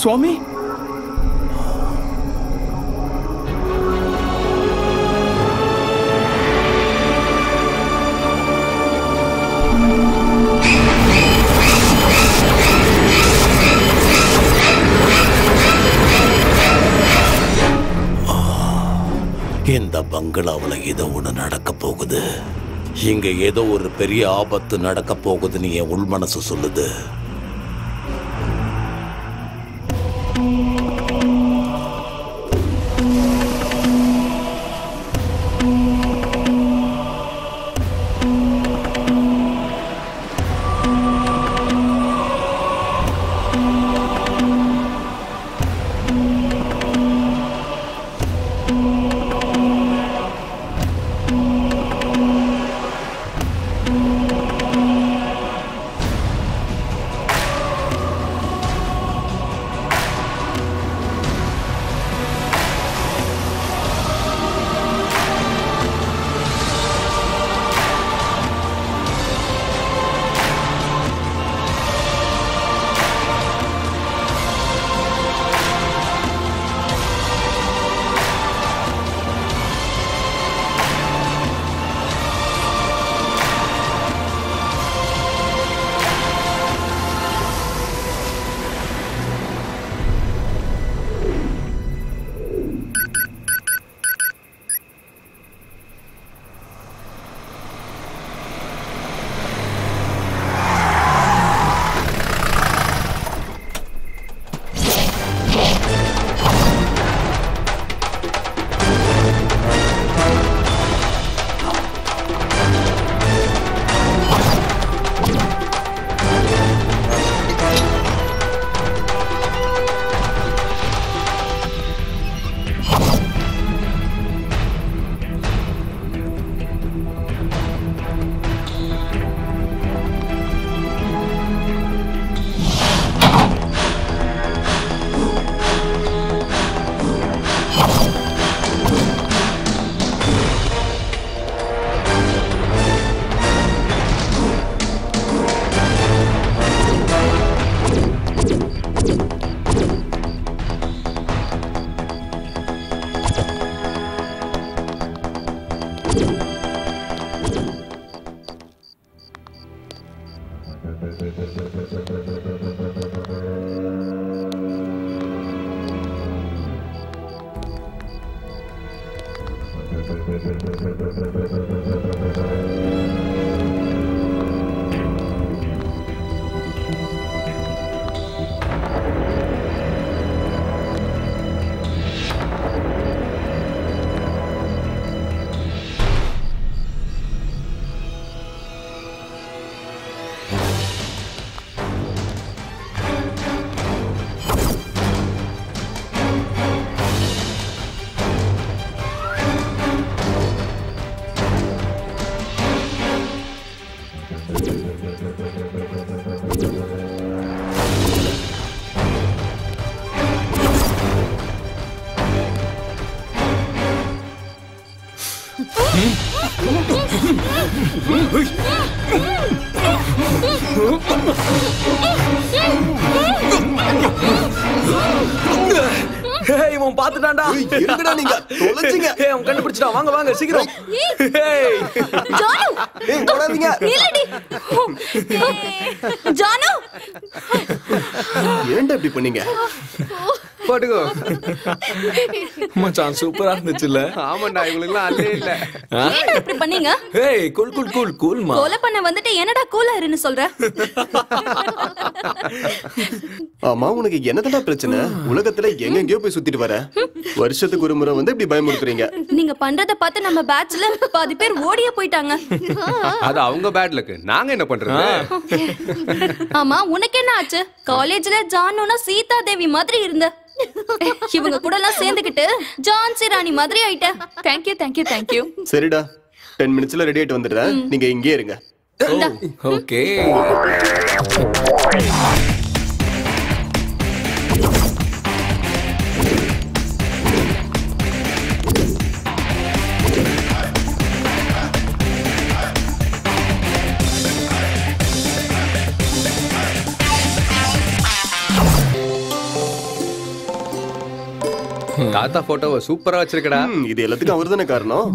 சுவாமி, இந்த பங்களாவில் ஏதோ ஒன்று நடக்க போகுது. இங்க ஏதோ ஒரு பெரிய ஆபத்து நடக்க போகுதுன்னு என் உள் மனசு சொல்லுது. போட்டுக்கோ மச்சான் சூப்பரா இருந்துச்சுல. ஆமாடா இவங்களுக்கு அல்லே இல்ல. ஏன்டா இப்படி பண்ணீங்க? ஏய் கூல் கூல் கூல் கூல் மா. கோல பண்ண வந்துட்டு என்னடா கூலா இருன்னு சொல்ற? ஆமா உங்களுக்கு என்னடா பிரச்சனை? உலகத்துல எங்கெங்கயோ போய் சுத்திட்டு வர. வருஷத்துக்கு ஒரு முறை வந்து இப்படி பயமுறுத்துறீங்க. நீங்க பண்றத பார்த்து நம்ம பேட்ச்ல பாதி பேர் ஓடியே போயிட்டாங்க. அது அவங்க பேட் லக். நாங்க என்ன பண்றது? ஆமா உனக்கு என்ன ஆச்சு? காலேஜ்ல ஜானுனா சீதா தேவி மாதிரி இருந்த இவங்க கூட எல்லாம் சேர்ந்துக்கிட்டு ஜான்சி ராணி மாதிரி ஆயிட்ட. Thank you thank you thank you. சரிடா 10 மினிட்ஸ்ல ரெடி ஆயிட்டு வந்துடுறேன். நீங்க இங்கே இருங்க. ஓகே தாத்தா போட்டோவை சூப்பரா வச்சிருக்கடா. இது எல்லாத்துக்கும் அவர் தானே காரணம்.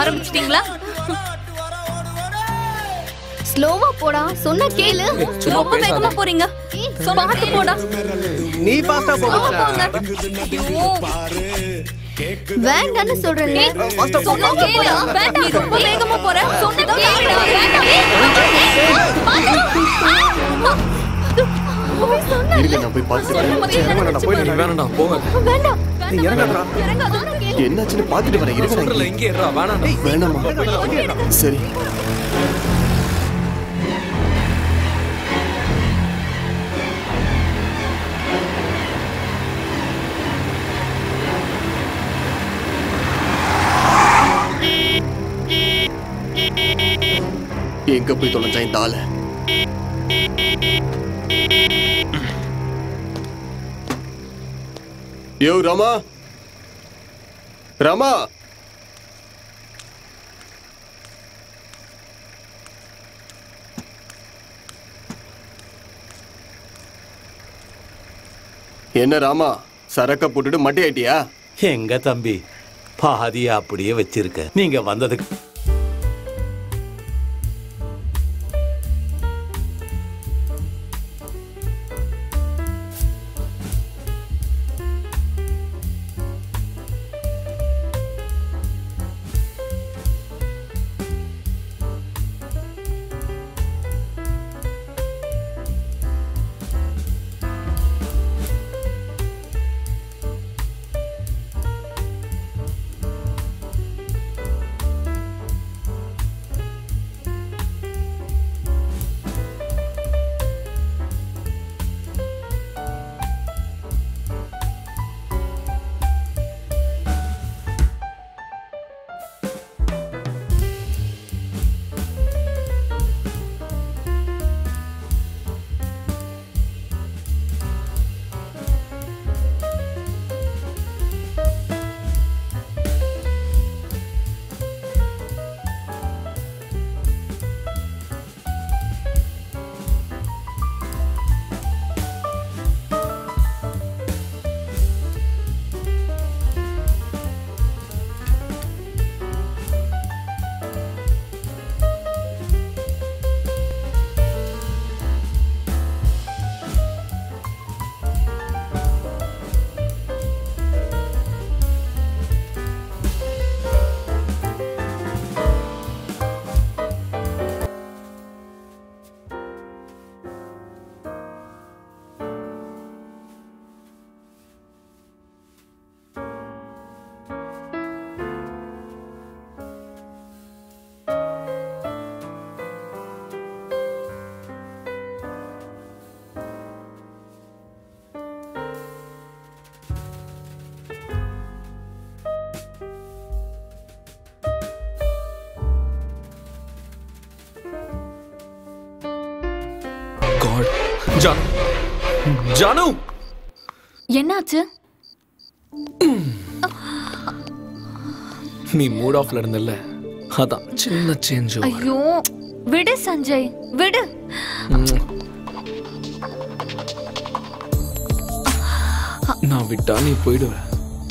ஆரம்பிச்சிட்டீங்களா? ஸ்லோவா போடா சொன்னா கேளு. ரொம்ப வேகமா போறீங்க. பாத்து போடா. நீ பாஸ்டா போடா. வேண்டான்னு சொல்றேனே. சொன்னா கேளு. வேண்டாம் நீ ரொம்ப வேகமா போற. சொன்னா கேளு. நான் போய் பாத்துறேன். வேண்டாம் போங்க. வேண்டாம். இறங்கடா. இறங்காத. என்னாச்சுன்னு பாத்துட்டு வரேன். இருக்கறல இங்க ஏறா வேணாம் வேணாம். சரி எங்க போய் தொலைஞ்சா இந்த ஆளு? யோ ராமா ராமா என்ன ராமா சரக்க போட்டுட்டு மட்டி ஆயிட்டியா? எங்க தம்பி பாதியா அப்படியே வச்சிருக்க. நீங்க வந்ததுக்கு ஜானு என்னாச்சு? நீ மூட் ஆஃப்ல இருந்தல்ல அதான் சின்ன சேஞ்ச். ஐயோ விடு சஞ்சய் விடு. நான் விட்டா நீ போய்டுவ.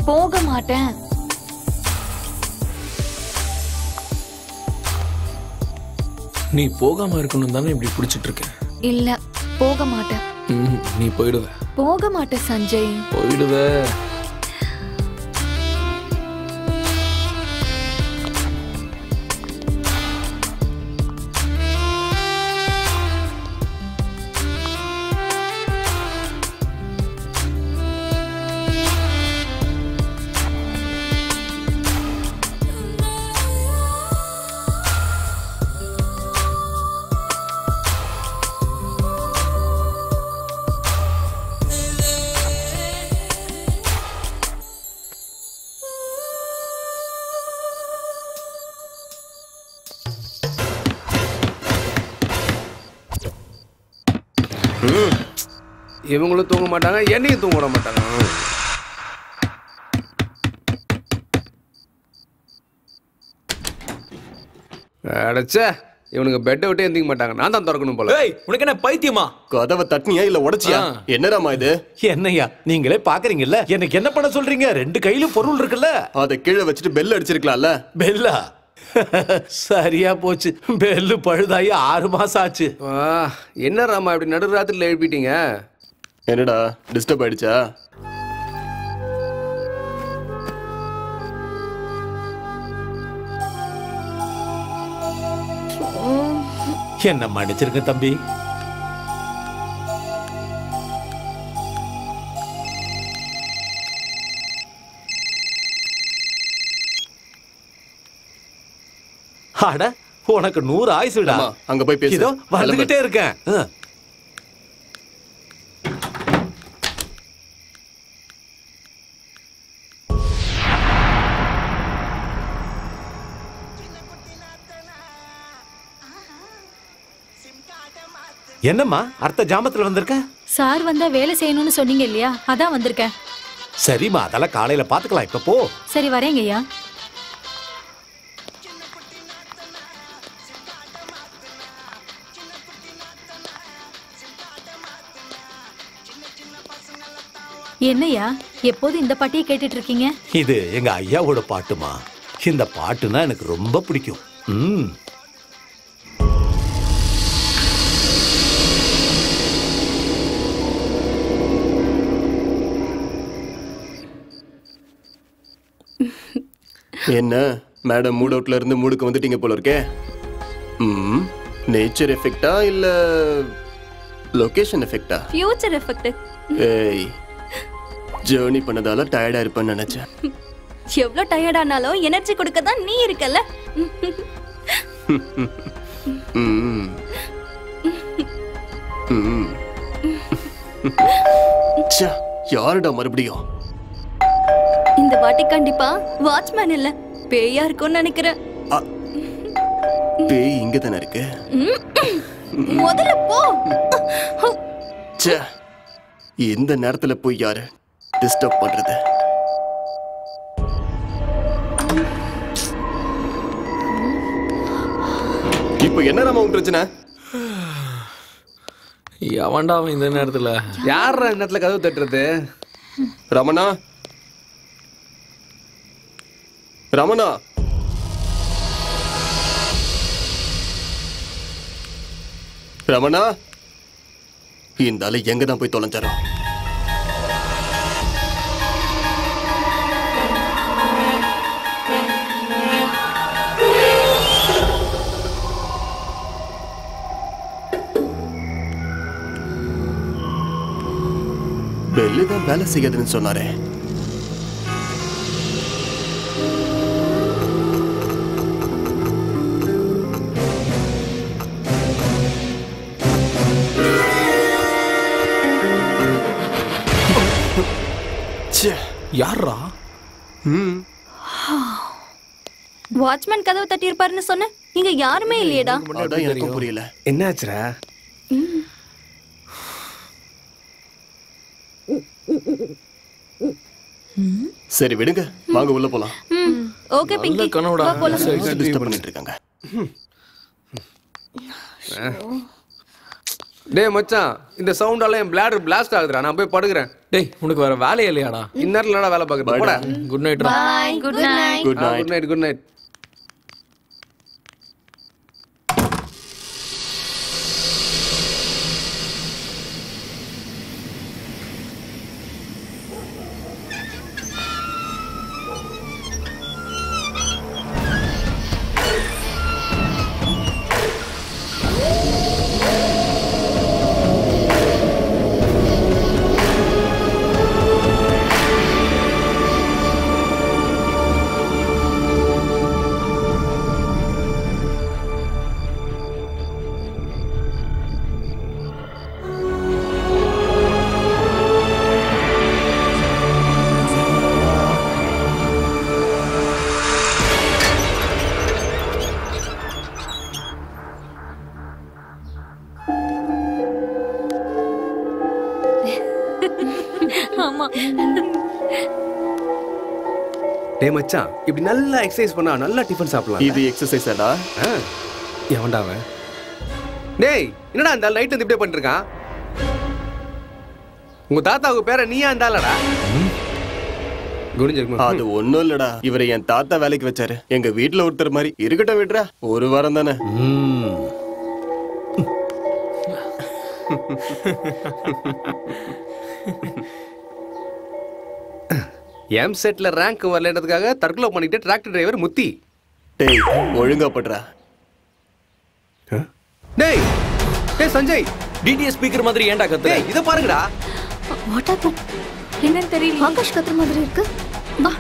போக மாட்டேன். நீ போகாம இருக்கணும் தானே இப்படி புடிச்சிட்டு இருக்க. இல்ல போக மாட்டேன். நீ போய்டுவ. போக மாட்டே சஞ்சய். போய்டுவ. இவங்களும் தூங்க மாட்டாங்க என்னையும் தூங்க விட மாட்டாங்க. இவனுக்கு பெட்டை விட்டு எந்திக்க மாட்டாங்க. நான் தான் திறக்கணும் போல. உனக்கு என்ன பைத்தியமா? கதவை தட்டினியா இல்ல உடச்சியா? என்னடாமா இது? என்னையா நீங்களே பாக்குறீங்கல்ல எனக்கு என்ன பண்ண சொல்றீங்க? ரெண்டு கையிலும் பொருள் இருக்குல்ல அதை கீழே வச்சுட்டு பெல் அடிச்சிருக்கலாம்ல. பெல்லா சரியா போச்சு. பெல்லு பழுதாயி 6 மாசம் ஆச்சு. என்ன ராமா இப்படி நடுராத்திரில எழுப்பிட்டீங்க? என்னடா டிஸ்டர்ப் ஆயிடுச்சா? என்ன மடிச்சிருக்க தம்பி? அட உனக்கு 100 ஆயுசுடா. அங்க போய் பேசிதோ வந்துகிட்டே இருக்கேன். என்னம்மா அர்த்த ஜாமத்துல வந்திருக்க? சார் வந்தா வேலை செய்யணும்னு சொன்னீங்க இல்லையா, அதான் வந்திருக்கேன். சரிம்மா அதெல்லாம் காலையில பாத்துக்கலாம், இப்ப போ. சரி வரேங்கய்யா. என்னையா எப்போது இந்த பாட்டையே கேட்டுட்டு இருக்கீங்க? இது எங்க ஐயாவோட பாட்டுமா. இந்த பாட்டுனா எனக்கு ரொம்ப பிடிக்கும். என்ன மேடம் மூட் அவுட்ல இருந்து மூடுக்கு வந்துட்டீங்க போல இருக்கே. நேச்சர் எஃபெக்டா இல்ல லொகேஷன் எஃபெக்டா? Future effect. ஏய் ஜர்னி பண்ணதால டயர்டா இருப்பேன்னு நினைச்சேன். எவ்வளோ டயர்ட் ஆனாலும் எனர்ஜி கொடுக்க தான் நீ இருக்கல. யாருடா மறுபடியும்? இந்த வாட்டி கண்டிப்பா வாட்ச்மேன் இல்ல பேயா இருக்கும்னு நினைக்கிறேன். பேய் இங்க தான இருக்கு. முதல்ல போ. இந்த நேரத்துல போய் யாரு டிஸ்டர்ப் பண்றது? இப்போ என்ன ராமா உன் பிரச்சனை? எவன்டா அவன் இந்த நேரத்துல? யாரா இந்த நேரத்துல கதவு தட்டுறது? ரமணா ரமணா ரமணா இருந்தாலும் எங்கதான் போய் தொலைஞ்சாராம்? பெல்லுதான் வேலை செய்யாதுன்னு சொன்னாரே. யாரா? வாட்ச்மேன் கதவை தட்டி இருப்பாருன்னு சொன்ன இங்க யாருமே இல்லையடா. எனக்கு புரியல என்ன ஆச்சுரா? சரி விடுங்க வாங்க உள்ள போலாம். Okay, Pinky. Hey, Macha, this sound is bladder blast. I'm going to go. Hey, you're going to go. Inner going. Good night. Bye. Good night. Good night. Good night. Good night. Hey, Macha, if you do exercise, you can eat different stuff. This is exercise. Hey, why are you doing this night? Your father's name is you. That's not it. He is my father's work. He's in my house. M set la rank varalaenadhukaga tarkula pannite tractor driver mutti. Hey, olunga padra. Huh? Hey, hey Sanjay, DTS speaker madri enda kathra. Hey, idha paarenga da. What happened? Enna theriyala. Akash kathra madri irukku. Va.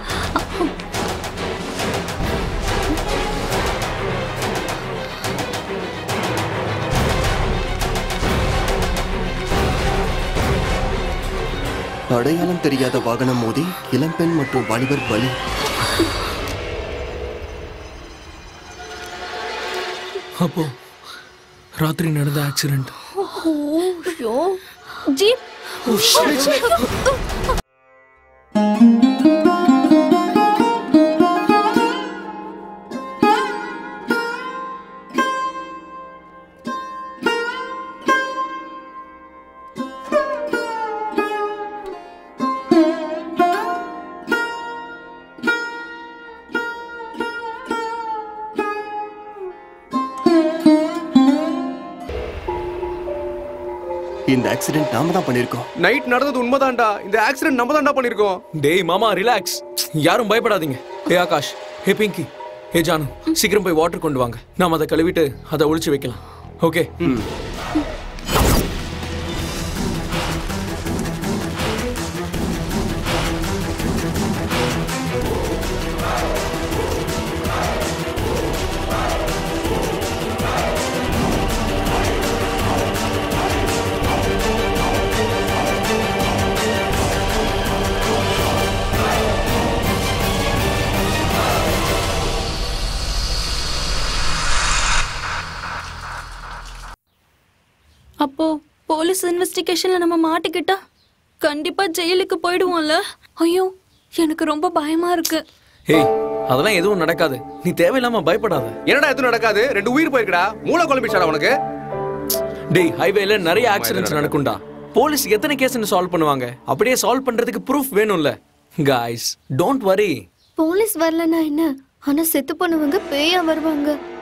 அடையாளம் தெரியாத வாகனம் மோதி இளம்பெண் மற்றும் வாலிபர் பலி. அப்போ ராத்திரி நடந்த accident. Oh jeep. Oh shit. இந்த ஆக்சிடென்ட் நாம தான் பண்ணிருக்கோம். நைட் நடந்தது உண்மைதான்டா. இந்த ஆக்சிடென்ட் நம்ம தான்டா பண்ணிருக்கோம். டேய் மாமா ரிலாக்ஸ். யாரும் பயப்படாதீங்க. ஏ ஆகாஷ், ஏ பிங்கி, ஏ ஜானு, சீக்கிரம் போய் வாட்டர் கொண்டு வாங்க. நாம அத கழுவிட்டு அத ஒளிச்சு வைக்கலாம். Okay. Police investigation la nama maatikitta kandipa jailukku poiduvala ayyo enakku romba bayama irukku hey adala edhu nadakadhu nee thevailama bayapadada enada edhu nadakadhu rendu uyir poirukada moola kolumbichara unakku dey highway la nariya accidents nadakunda police ethana case nu solve பண்ணுவாங்க அப்படியே solve பண்றதுக்கு proof வேணும்ல guys don't worry police varalana enna ana sethu பண்ணுவாங்க பேயா வருவாங்க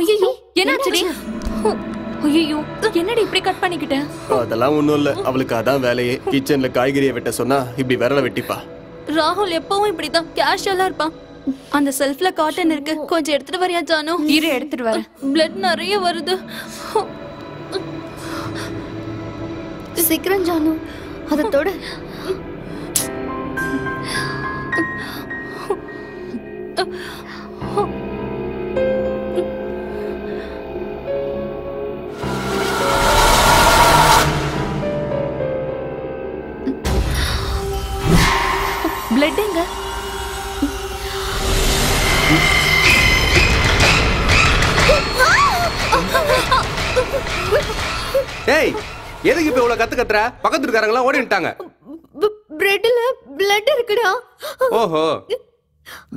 ஐயோ என்னாச்சுடி ஐயோ என்னடி இப்படி கட் பண்ணிக்கிட்ட அதெல்லாம் ஒண்ணும் இல்ல அவளுக்கு அதான் வேலையே கிச்சன்ல காய்கறியை வெட்ட சொன்னா இப்படி விரல வெட்டிப்பா ராகுல் எப்பவும் இப்படி தான் கேஷுவலா இருப்பான் அந்த செல்ஃப்ல காட்டன் இருக்கு கொஞ்சம் எடுத்துட்டு வரியா ஜானு இரு எடுத்துட்டு வர ப்ளட் நிறைய வருது சீக்கிரம் ஜானு அத தொட blood எங்க டேய் எதுக்கு இப்ப இவ்ளோ கத்து கத்துற பக்கத்து இருக்காரங்களா ஓடி நிட்டாங்க பிரெட்ல blood இருக்குடா ஓஹோ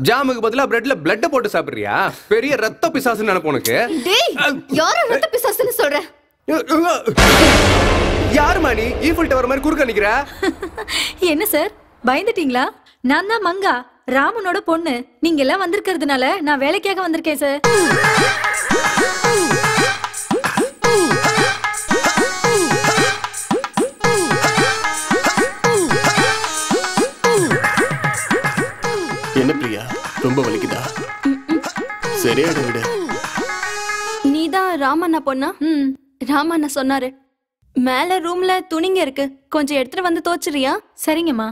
ஜாமுக்கு பதிலா பிரெட்ல blood போட்டு சாப்பிறியா பெரிய ரத்த பிசாசுன்னு நினைப்போனுக்கு டேய் யாரோ ரத்த பிசாசுன்னு சொல்ற யார் மணி ஈஃபில் டவர் மாதிரி குறுக்க நிக்கிற என்ன சார் பயந்துட்டீங்களா நான் தான் மங்கா ராமனோட பொண்ணு நீங்க எல்லாம் வந்திருக்கிறதுனால நான் வேலைக்காக வந்திருக்கேன் சார் என்ன பிரியா ரொம்ப வலிக்குதா சரியாடு விடு நீதான் ராமண்ணா பொண்ணா ராமண்ணா சொன்னாரு மேல ரூம்ல துணிங்க இருக்கு கொஞ்சம் எடுத்துட்டு வந்து தோச்சிரியா சரிங்கம்மா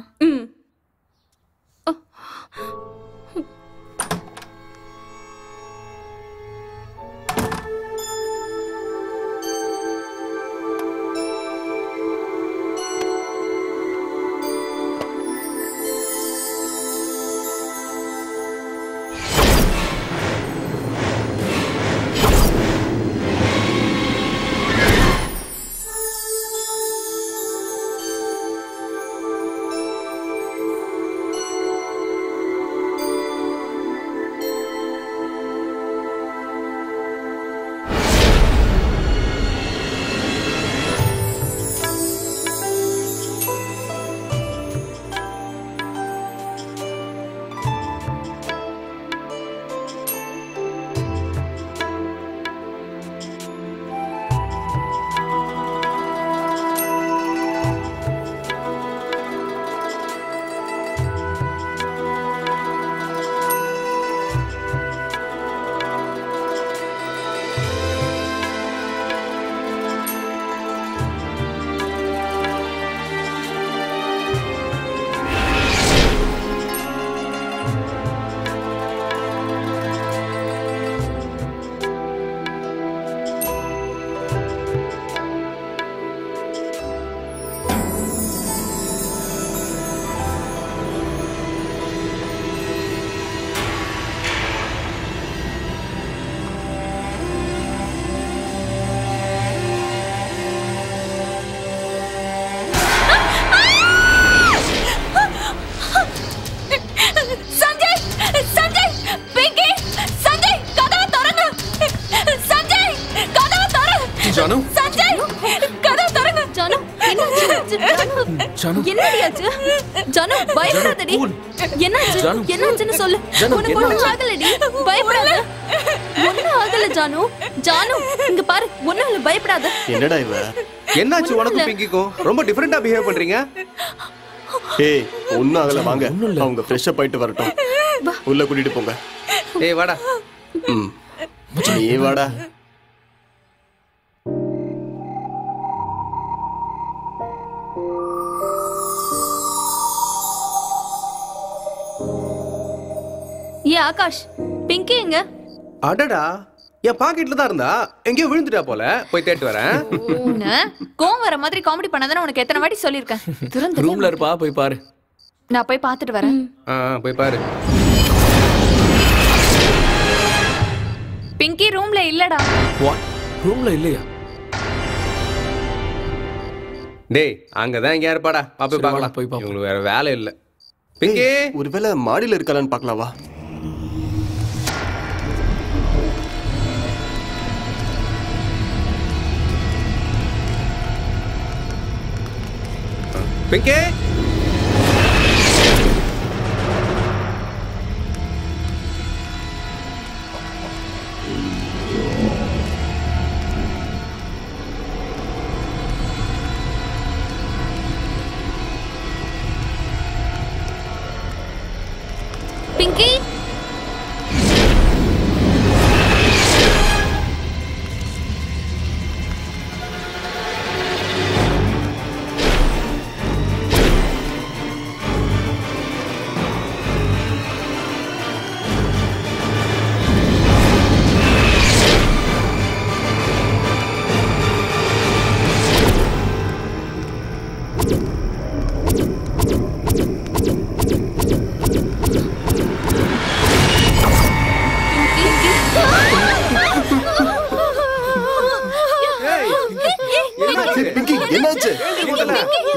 என்னடா இவ என்னாச்சு உனக்கு பிங்கிக்கோ ரொம்ப டிஃபரண்டா பிஹேவ் பண்றீங்க ஏய் ஒண்ணு ஆகல வாங்க அவங்க ஃப்ரெஷ் அப் ஆயிட்டு வரட்டும் உள்ள கூட்டிட்டு போங்க ஏய் வாடா ஏய் வாடா ஏ ஆகாஷ் பிங்கி எங்க அடடா என் பாக்கெட்ல தான் இருந்தா எங்கேயோ விழுந்துட்டா போல போய் தேடி வரேன் கோவம் வர மாதிரி காமெடி பண்ணாதானே உனக்கு எத்தனை வாட்டி சொல்லியிருக்கேன் ரூம்ல இருப்பா போய் பாரு நான் போய் பார்த்துட்டு வரேன் போய் பாரு பிங்கி ரூம்ல இல்லடா ரூம்ல இல்லையா டேய் அங்கதான் எங்க இருப்பாடா போய் பார்க்கலாம் போய் பாப்போம் உங்களுக்கு வேற வேலை இல்ல பிங்கி ஒருவேளை மாடியில இருக்கலான்னு பார்க்கலாம் வா பிங்கி பிங்கி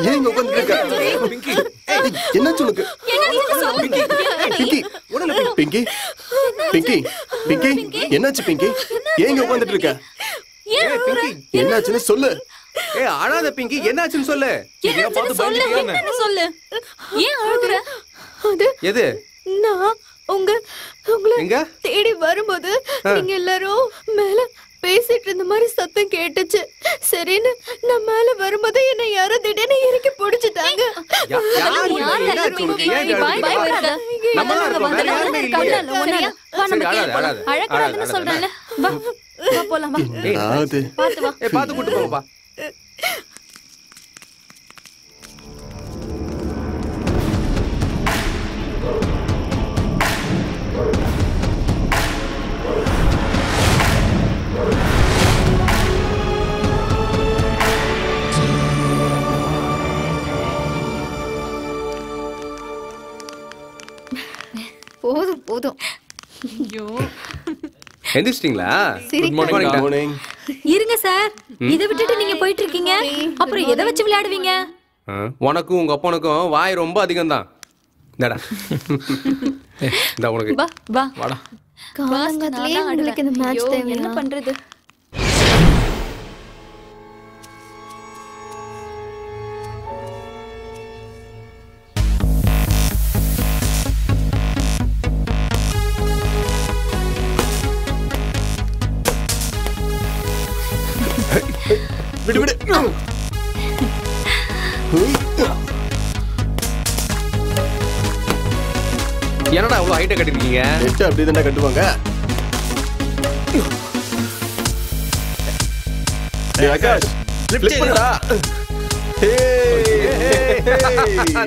ஏன் இங்க உட்கார்ந்திருக்க? பிங்கி, என்ன சொல்லுங்க? பிங்கி, பிங்கி, பிங்கி, பிங்கி, என்னாச்சு பிங்கி? ஏன் இங்க உட்கார்ந்துட்டு இருக்க? ஏய் பிங்கி, என்னாச்சுன்னு சொல்லு. ஏய் அழாத பிங்கி, என்னாச்சுன்னு சொல்லு. என்ன பார்த்து பயந்துட்டியா? என்ன சொல்லு? ஏன் அழுகுற? அது எது? நான் உங்களை தேடி வரும்போது நீங்க எல்லாரும் மேல பேசிட்டு இருந்த மாதிரி சத்தம் கேட்டுச்சு. சரின்னு நான் மேல வரும்போது என்ன யாரோ திடீர்னு இறக்கி பிடிச்சிட்டாங்க. போதும் போதும். ஐயோ எந்திரிச்சிட்டீங்களா? Good morning. இருங்க சார், இத விட்டுட்டு நீங்க போயிட்டு இருக்கீங்க. அப்புறம் எதை வச்சு விளையாடுவீங்க? உனக்கும் உங்க அப்பனுக்கும் வாய் ரொம்ப அதிகம் தான். டடா டா உனக்கு வா வா வாடா. காலங்கத்திலே உங்களுக்கு இந்த மேட்ச் டைம் என்ன பண்றது? விடு விடு. என்னடா அவ்வளோ ஹைட்டை கட்டிருக்கீங்க? அப்படி தானே கட்டுவாங்க.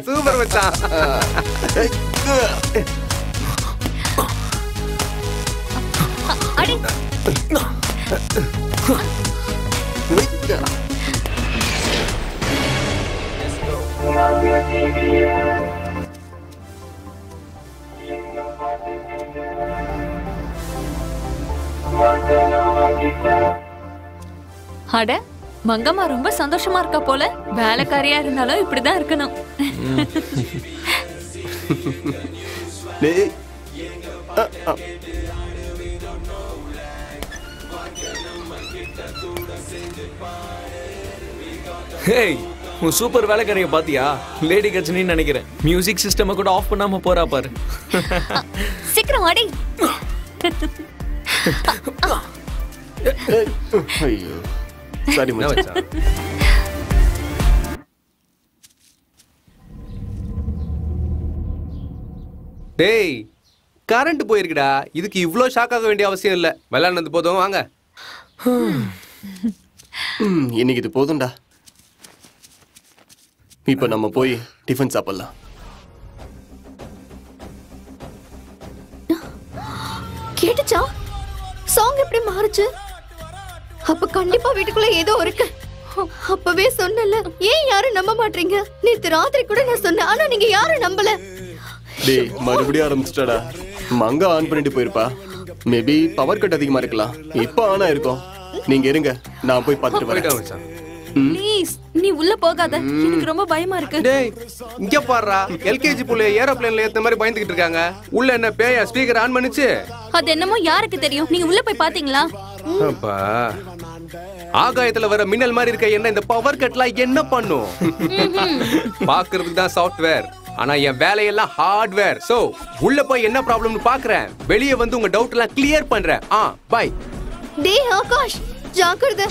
சூப்பர் மச்சான். அட மங்கம்மா ரொம்ப சந்தோஷமா இருக்கா போல. வேலைக்காரியா இருந்தாலும் இப்படிதான் இருக்கணும். ஹேய், உன் சூப்பர் வேலைக்காரிய பாத்தியா? லேடி கட்சனின்னு நினைக்கிறேன். மியூசிக் சிஸ்டம் கூட ஆஃப் பண்ணாம போறா பாரு. சீக்கிரம் வாடி. ஐயோ சாரி மச்சான். டேய், கரண்ட் போயிருக்குடா. இதுக்கு இவ்ளோ ஷாக் ஆக வேண்டிய அவசியம் இல்ல. விளையாடுனது போதும். வாங்க இன்னைக்கு இது போதும்டா. இப்ப நம்ம போய் டிஃபன் சாப்பிடலாம். கேட்டுச்சா? சாங் எப்படி மாறுச்சு? அப்ப கண்டிப்பா வீட்டுக்குள்ள ஏதோ இருக்கு. அப்பவே சொன்னல, ஏன் யாரும் நம்ப மாட்டீங்க? நேத்து ராத்திரி கூட நான் சொன்னேன், ஆனா நீங்க யாரும் நம்பல. டேய் மறுபடியும் ஆரம்பிச்சிட்டடா. மங்க ஆன் பண்ணிட்டு போயிருப்பா. மேபி பவர் கட் அதிகமா இருக்கலாம். இப்ப ஆனா இருக்கும். நீங்க இருங்க, நான் போய் பார்த்துட்டு வரேன். ப்ளீஸ் நீ உள்ள போகாத, எனக்கு ரொம்ப பயமா இருக்கு. டேய் இங்க பாறா, எல்கேஜி புள்ள ஏரோப்ளேன்ல ஏத்த மாதிரி பயந்துக்கிட்டு இருக்காங்க. உள்ள என்ன பேயா ஸ்பீக்கர் ஆன் பண்ணுச்சு? அது என்னமோ யாருக்கு தெரியும். நீங்க உள்ள போய் பாத்தீங்களா? அப்பா ஆகாயத்துல வர மின்னல் மாதிரி இருக்க என்ன இந்த பவர் கட்லாம் என்ன பண்ணும்? பாக்குறதுக்கு தான் சாஃப்ட்வேர், ஆனா என் வேலையெல்லாம் ஹார்ட்வேர். சோ உள்ள போய் என்ன ப்ராப்ளம்னு பாக்குறேன். வெளியே வந்து உங்க டவுட் எல்லாம் கிளியர் பண்றேன். ஆ பை. டேய் ஆகாஷ் ஜாக்கிரதை.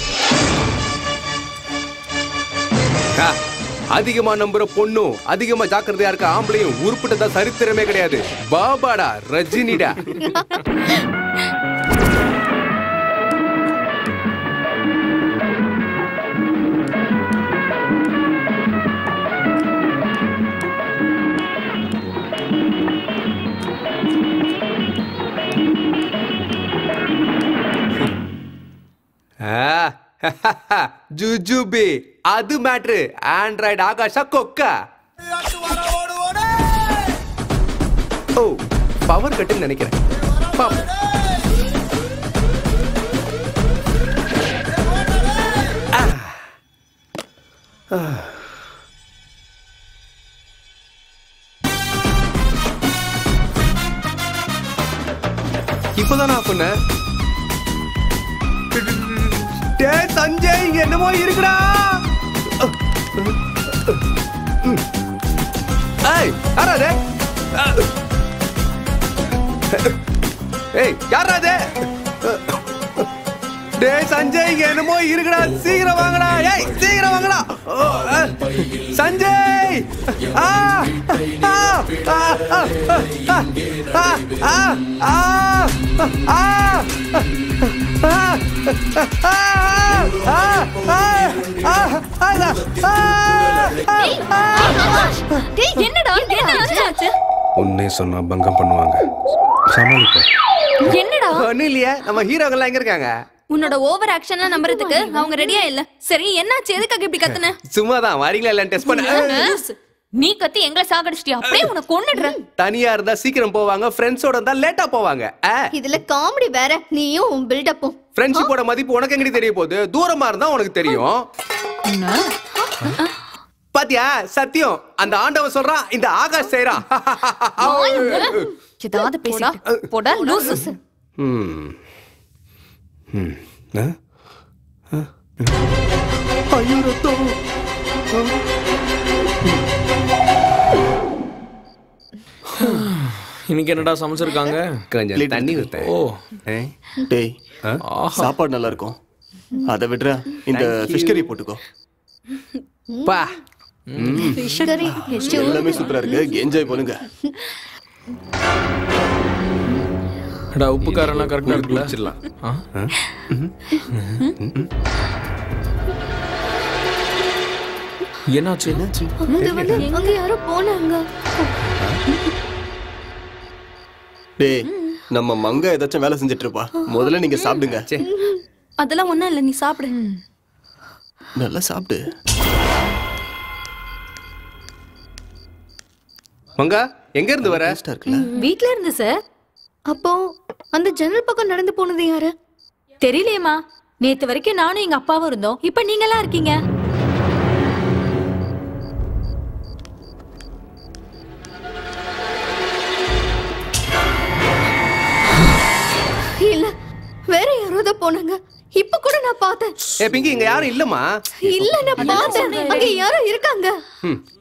அதிகமா நம்புற பொண்ணும் அதிகமா ஜாக்கிரதையா இருக்க ஆம்பளையும் உருப்பிட்டதா சரித்திரமே கிடையாது. பாபாடா ரஜினிடா. ஜுஜுபி அது மேட்ரு. ஆண்ட்ராய்டு ஆகாஷா கொக்கா. ஓ பவர் கட்டுன்னு நினைக்கிறேன். இப்பதான் நான் பண்ண சஞ்சய் இங்க என்னமோ இருக்குடா. சஞ்சய் இங்க என்னமோ இருக்குடா, சீக்கிரம் வாங்கடா, ஏய் சீக்கிரம் வாங்கடா சஞ்சய். உன்னே சொன்னா பங்கம் பண்ணுவாங்க, என்னடா ஒண்ணு இல்லையா? நம்ம ஹீரோகள் எங்க இருக்காங்க? உன்னோட ஓவர் ஆக்ஷன்ல நம்பறதுக்கு அவங்க ரெடியா இல்ல. சரி என்னாச்சு, எதுக்காக இப்படி கத்துன? சும்மாதான், வரீங்களா இல்லன்னு டெஸ்ட் பண்ண. நீ கத்தி எங்களை சாகடிச்சிட்டியா? அப்படியே உன கொன்னுடுறேன். தனியா இருந்தா சீக்கிரம் போவாங்க, ஃப்ரெண்ட்ஸோட இருந்தா லேட்டா போவாங்க. இதுல காமெடி வேற. நீயும் உன் பில்டப்பும். ஃப்ரெண்ட்ஷிப்போட மதிப்பு உனக்கு எங்கடி தெரிய போகுது? தூரமா இருந்தா உனக்கு தெரியும். பாத்தியா சத்தியம், அந்த ஆண்டவன் சொல்றான், இந்த ஆகாஷ் செய்யறான். ஏதாவது பேசா போடா லூசு. இன்னைக்கு என்னடா சமைச்சிருக்காங்க? கொஞ்சம் தண்ணி ஊத்தேன். ஓ டேய், சாப்பாடு நல்லா இருக்கும். அத விட்ற, இந்த ஃபிஷ் கறி போட்டுக்கோ பா. ஃபிஷ் கறி எல்லாமே சூப்பரா இருக்கு, என்ஜாய் பண்ணுங்க. அட உப்பு காரனா கரெக்ட்டா இருக்குல, வச்சிரலாம். என்னாச்சு? எங்க யாரோ போனாங்க. டேய் நம்ம மங்க ஏதாச்சும் வேலை செஞ்சிட்டு இருப்பா, முதல்ல நீங்க சாப்பிடுங்க. அதெல்லாம் ஒண்ணும் இல்ல, நீ சாப்பிடு, நல்லா சாப்பிடு. மங்க எங்க இருந்து வர? வீட்ல இருந்து சார். அப்போ அந்த ஜன்னல் பக்கம் நடந்து போனது யாரு? தெரியலையேமா, நேத்து வரைக்கும் நானும் எங்க அப்பாவும் இருந்தோம், இப்ப நீங்க எல்லாம் இருக்கீங்க. வேற யாரோட போனாங்க, இப்ப கூட நான் பார்த்தேன். ஏ பிங்கி, இங்க யாரும் இல்லமா? இல்ல நான் பார்த்தேன், அங்க யாரோ இருக்காங்க.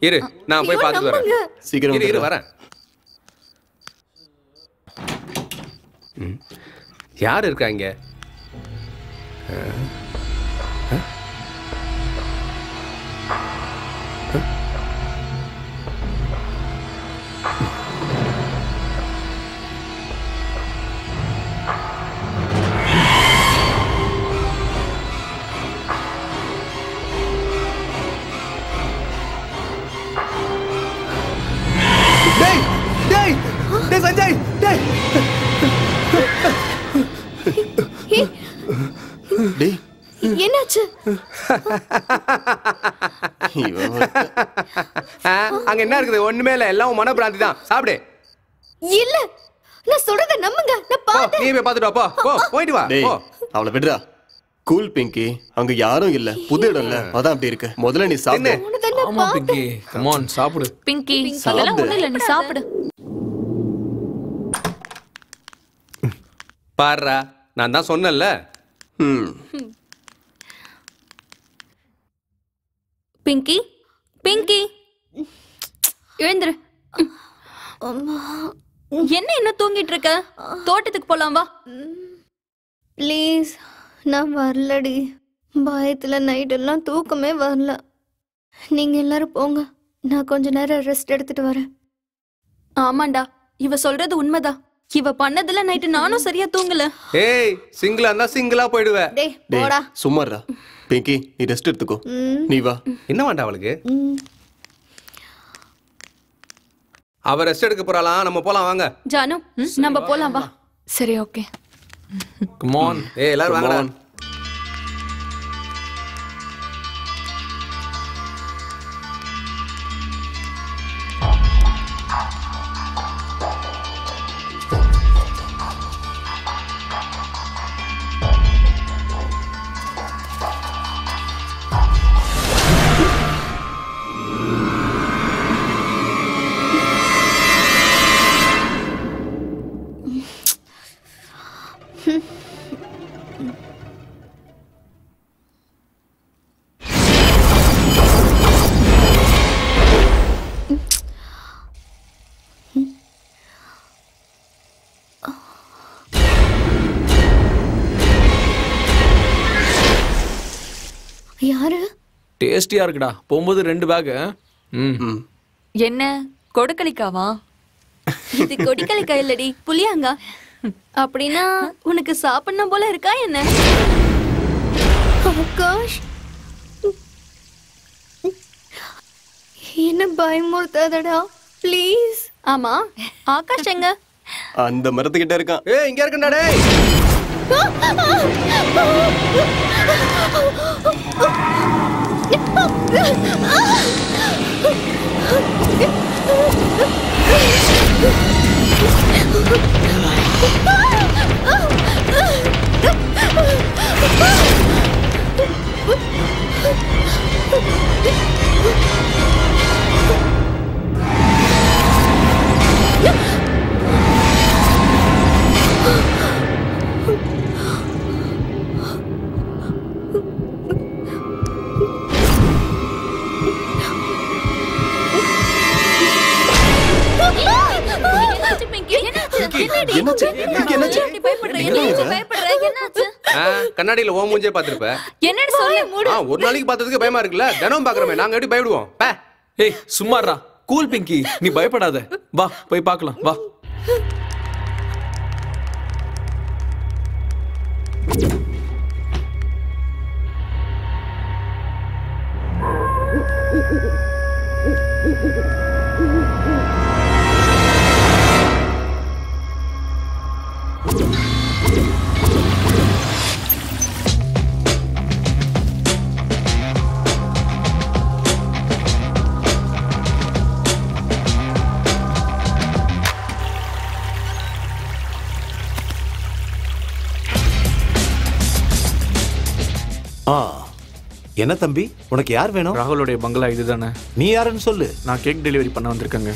இரு நான் போய் பார்த்து வரேன். சீக்கிரம் இரு, வரேன். யார் இருக்காங்க? என்னாச்சு? அங்க என்ன இருக்குது? ஒண்ணுமே இல்ல, எல்லாம் மன பிராந்தி தான். சாப்பிடு. இல்ல நான் சொல்றத நம்புங்க, நான் பார்த்தேன். நீ போய் பாத்துட்டு போ, போ போய்ட்டு வா. போ அவளை விடுடா. கூல் பிங்கி, அங்க யாரும் இல்ல, புது இடம் இல்ல, அதான் அப்படி இருக்கு. முதல்ல நீ சாப்பிடு. ஆமா பிங்கி, கம் ஆன் சாப்பிடு. பிங்கி அதெல்லாம் ஒண்ணு இல்ல, நீ சாப்பிடு. பாறா நான் தான் சொன்னேன்ல. பிங்கி பிங்கி எழுந்திரு. என்ன இன்னும் தூங்கிட்டு இருக்க? தோட்டத்துக்கு போலாம் வா. ப்ளீஸ் நான் வரலடி, பயத்துல நைட் எல்லாம் தூக்கமே வரல. நீங்க எல்லாரும் போங்க, நான் கொஞ்ச நேரம் ரெஸ்ட் எடுத்துட்டு வரேன். ஆமாண்டா இவ சொல்றது உண்மைதான், இவ பண்ணதுல நைட்டு நானும் சரியா தூங்கல. ஏய் சிங்கிளா இருந்தா சிங்கிளா போயிடுவே. டேய் போடா, சும்மாடா. பிங்கி நீ ரெஸ்ட் எடுத்துக்கோ, நீ வா. என்ன வேண்டாம் அவளுக்கு, அவ ரெஸ்ட் எடுக்க போறாளாம். நம்ம போலாம் வாங்க. ஜானு நம்ம போலாம் வா. சரி ஓகே, கம் ஆன். ஏய் எல்லாரும் வாங்கடா. யாரு? டேஸ்டியா இருக்குடா. போகும்போது 2 பேக். என்ன கொடுக்கலிக்காவா? இது கொடுக்கலிக்கா இல்லடி, புளியாங்கா. அப்படினா உனக்கு சாப்பிடணும் போல இருக்கா என்ன? என்ன பயமுறுத்தாதடா ப்ளீஸ். ஆமா ஆகாஷ் எங்க? அந்த மரத்துக்கிட்ட இருக்கான். ஏய் இங்க இருக்கடா டேய். கண்ணாடியில ஓ மூஞ்சே பாத்துறப்ப என்னன்னு சொல்லு மூடு. ஒரு நாளைக்கு பார்த்ததுக்கு பயமா இருக்குல, தினம் பாக்குறமே நாங்க எப்படி பயப்படுவோம். ஏய் சும்மாடா, கூல் பிங்கி, நீ பயப்படாத, வா போய் பார்க்கலாம் வா. என்ன தம்பி உனக்கு யார் வேணும்? ராகுலோட பங்களா இதுதானே. நீ யாருன்னு சொல்லு. நான் கேக் டெலிவரி பண்ண வந்திருக்கேங்க.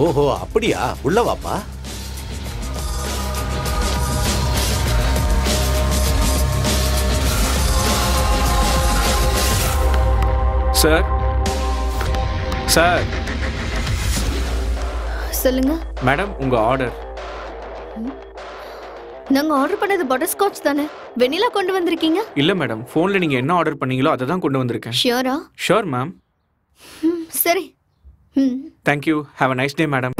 ஓஹோ அப்படியா, உள்ள வாப்பா. சார் சார் சொல்லுங்க. மேடம் உங்க ஆர்டர். நாங்க ஆர்டர் பண்ணது பட்டர்ஸ்காட்ச் தானே, வெண்ணிலா கொண்டு வந்திருக்கீங்க? இல்ல மேடம், போன்ல நீங்க என்ன ஆர்டர் பண்ணீங்களோ அதை தான் கொண்டு வந்திருக்கேன். ஷியோரா? Sure ma'am. சரி thank you, have a nice day madam.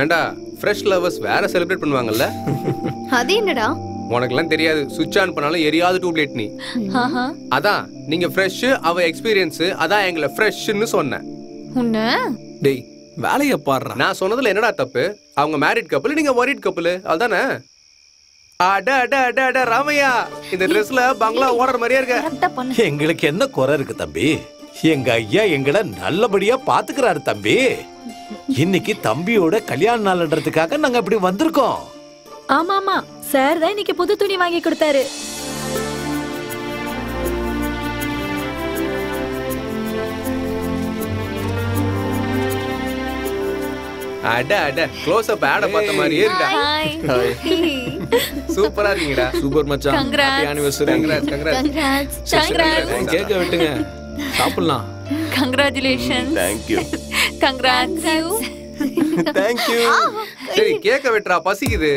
ஏண்டா ஃப்ரெஷ் லவர்ஸ் வேற செலிப்ரேட் பண்ணுவாங்கல்ல, அது என்னடா? உனக்குலாம் தெரியாது, சுவிட்ச் ஆன் பண்ணாலும் எரியாது டூப்லேட் நீ. அதான் நீங்க ஃப்ரெஷ், அவ எக்ஸ்பீரியன்ஸ், அதான் எங்களை ஃப்ரெஷ்ன்னு சொன்னேன். உன்ன டேய் வேலைய பாறடா. நான் சொன்னதுல என்னடா தப்பு? அவங்க மேரிட் கப்பிள், நீங்க வரிட் கப்பிள், அதானே? அட அட அட அட ராமையா, இந்த Dressல பங்களா ஓனர் மாதிரியே இருக்க. உங்களுக்கு என்ன குறை இருக்கு தம்பி? எங்க ஐயா எங்களை நல்லபடியா பாத்துக்கிறாரு தம்பி. இன்னைக்கு தம்பியோட கல்யாண நாள்ன்றதுக்காக நாங்க இப்படி வந்திருக்கோம். ஆமா ஆமா, சார் தான் இன்னைக்கு புது துணி வாங்கி கொடுத்தாரு. அட அட க்ளோஸ் அப் ஆட பார்த்த மாதிரியே இருக்கா. சூப்பரா இருக்கீங்கடா. சூப்பர் மச்சான். Happy anniversary. கங்க்ராட்ஸ். கங்க்ராட்ஸ். கேக்க வெட்டுங்க. சாப்பிடலாம். Congratulations. Thank you. Congrats. Thank you. சரி கேக்க வெட்றா, பசிக்குது.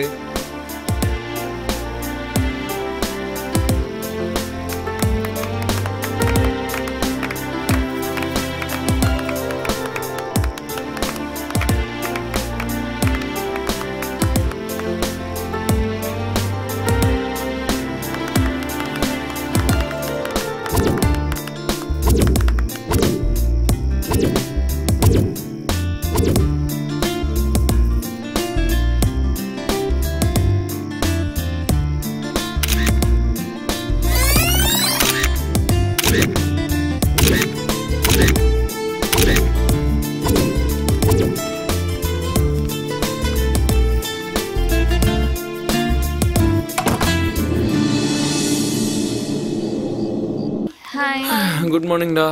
Good morning da.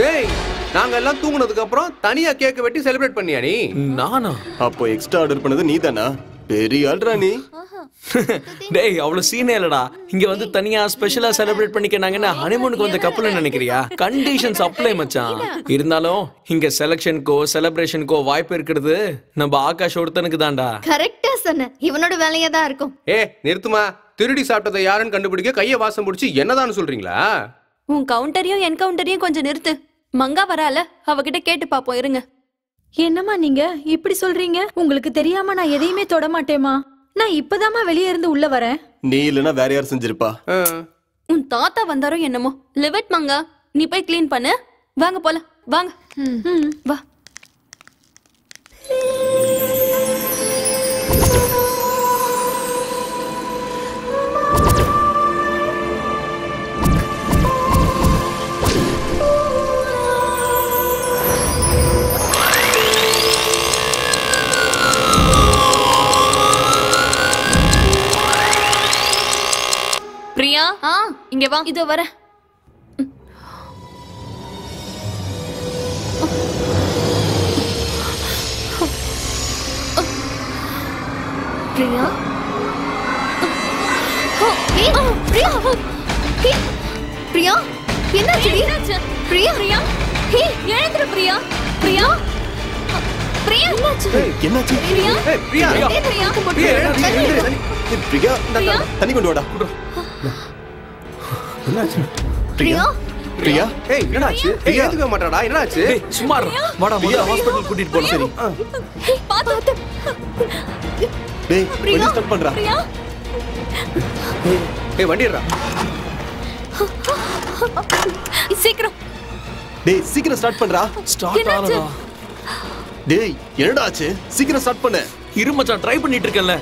Hey, நாங்க எல்லாம் தூங்குனதுக்கு அப்புறம் தனியா கேக் வெட்டி செலிப்ரேட் பண்ணியா நீ? நானா? அப்போ எக்ஸ்ட்ரா ஆர்டர் பண்ணது நீதானா? பெரிய ஆல்ரா நீ. டேய், அவ்ளோ சீனே இல்லடா. இங்க வந்து தனியா ஸ்பெஷலா செலிப்ரேட் பண்ணிக்கனாங்கனா ஹனிமூனுக்கு வந்த கப்பல்னு நினைக்கறியா? கண்டிஷன்ஸ் அப்ளை மச்சான். இருந்தாலும் இங்க செலக்ஷன்கோ செலிப்ரேஷன்கோ வாய்ப்பு இருக்குது நம்ம ஆகாஷ் ஒருத்தனுக்கு தான்டா. கரெக்ட்டா சொன்னே. இவனோட வேலைய தான் இருக்கும். ஏய் நிறுத்துமா, திருடி சாப்பிட்டதை யாருன்னு கண்டுபிடிக்க கைய வாசம் பிடிச்சி என்னதான்னு சொல்றீங்களா? உன் கவுண்டரையும் என்கவுண்டரையும் கொஞ்சம் நிறுத்து. மங்கா வரால, அவகிட்ட கேட்டு பாப்போம். இருங்க. என்னமா நீங்க இப்படி சொல்றீங்க? உங்களுக்கு தெரியாம நான் எதையுமே தொட மாட்டேமா. நான் இப்பதாமா வெளியே இருந்து உள்ள வரேன். நீ இல்லனா வேற யார் செஞ்சிருப்பா? உன் தாத்தா வந்தாரோ என்னமோ. லிவட் மங்கா, நீ போய் கிளீன் பண்ணு. வாங்க போலாம், வாங்க. வா. பிரியா, இங்க வா. இதோ வர. பிரியா, பிரியா, என்னாச்சு? பிரியா, பிரியா, ஹே, எழுந்திரு பிரியா. பிரியா, பிரியா, என்னாச்சு? என்னாச்சு? பிரியா, பிரியா, பிரியா, பிரியா, பிரியா, தண்ணி கொண்டு வாடா. என்னாச்சு பிரியா? பிரியா, ஏய் என்னாச்சு? ஏய் எதுக்கு மாட்டடா? என்னாச்சு? ஏய் சும்மா இரு. வாடா முதல்ல ஹாஸ்பிடல் கூட்டிட்டு போலாம். சரி பாத்து. டேய் என்ன ஸ்டார்ட் பண்றா? பிரியா, ஏய் வண்டிடா. சீக்கிரம். டேய் சீக்கிரம் ஸ்டார்ட் பண்றா. ஸ்டார்ட் ஆறடா. டேய் என்னடா ஆச்சு? சீக்கிரம் ஸ்டார்ட் பண்ணு. இரு மச்சான், ட்ரை பண்ணிட்டு இருக்கேன்ல.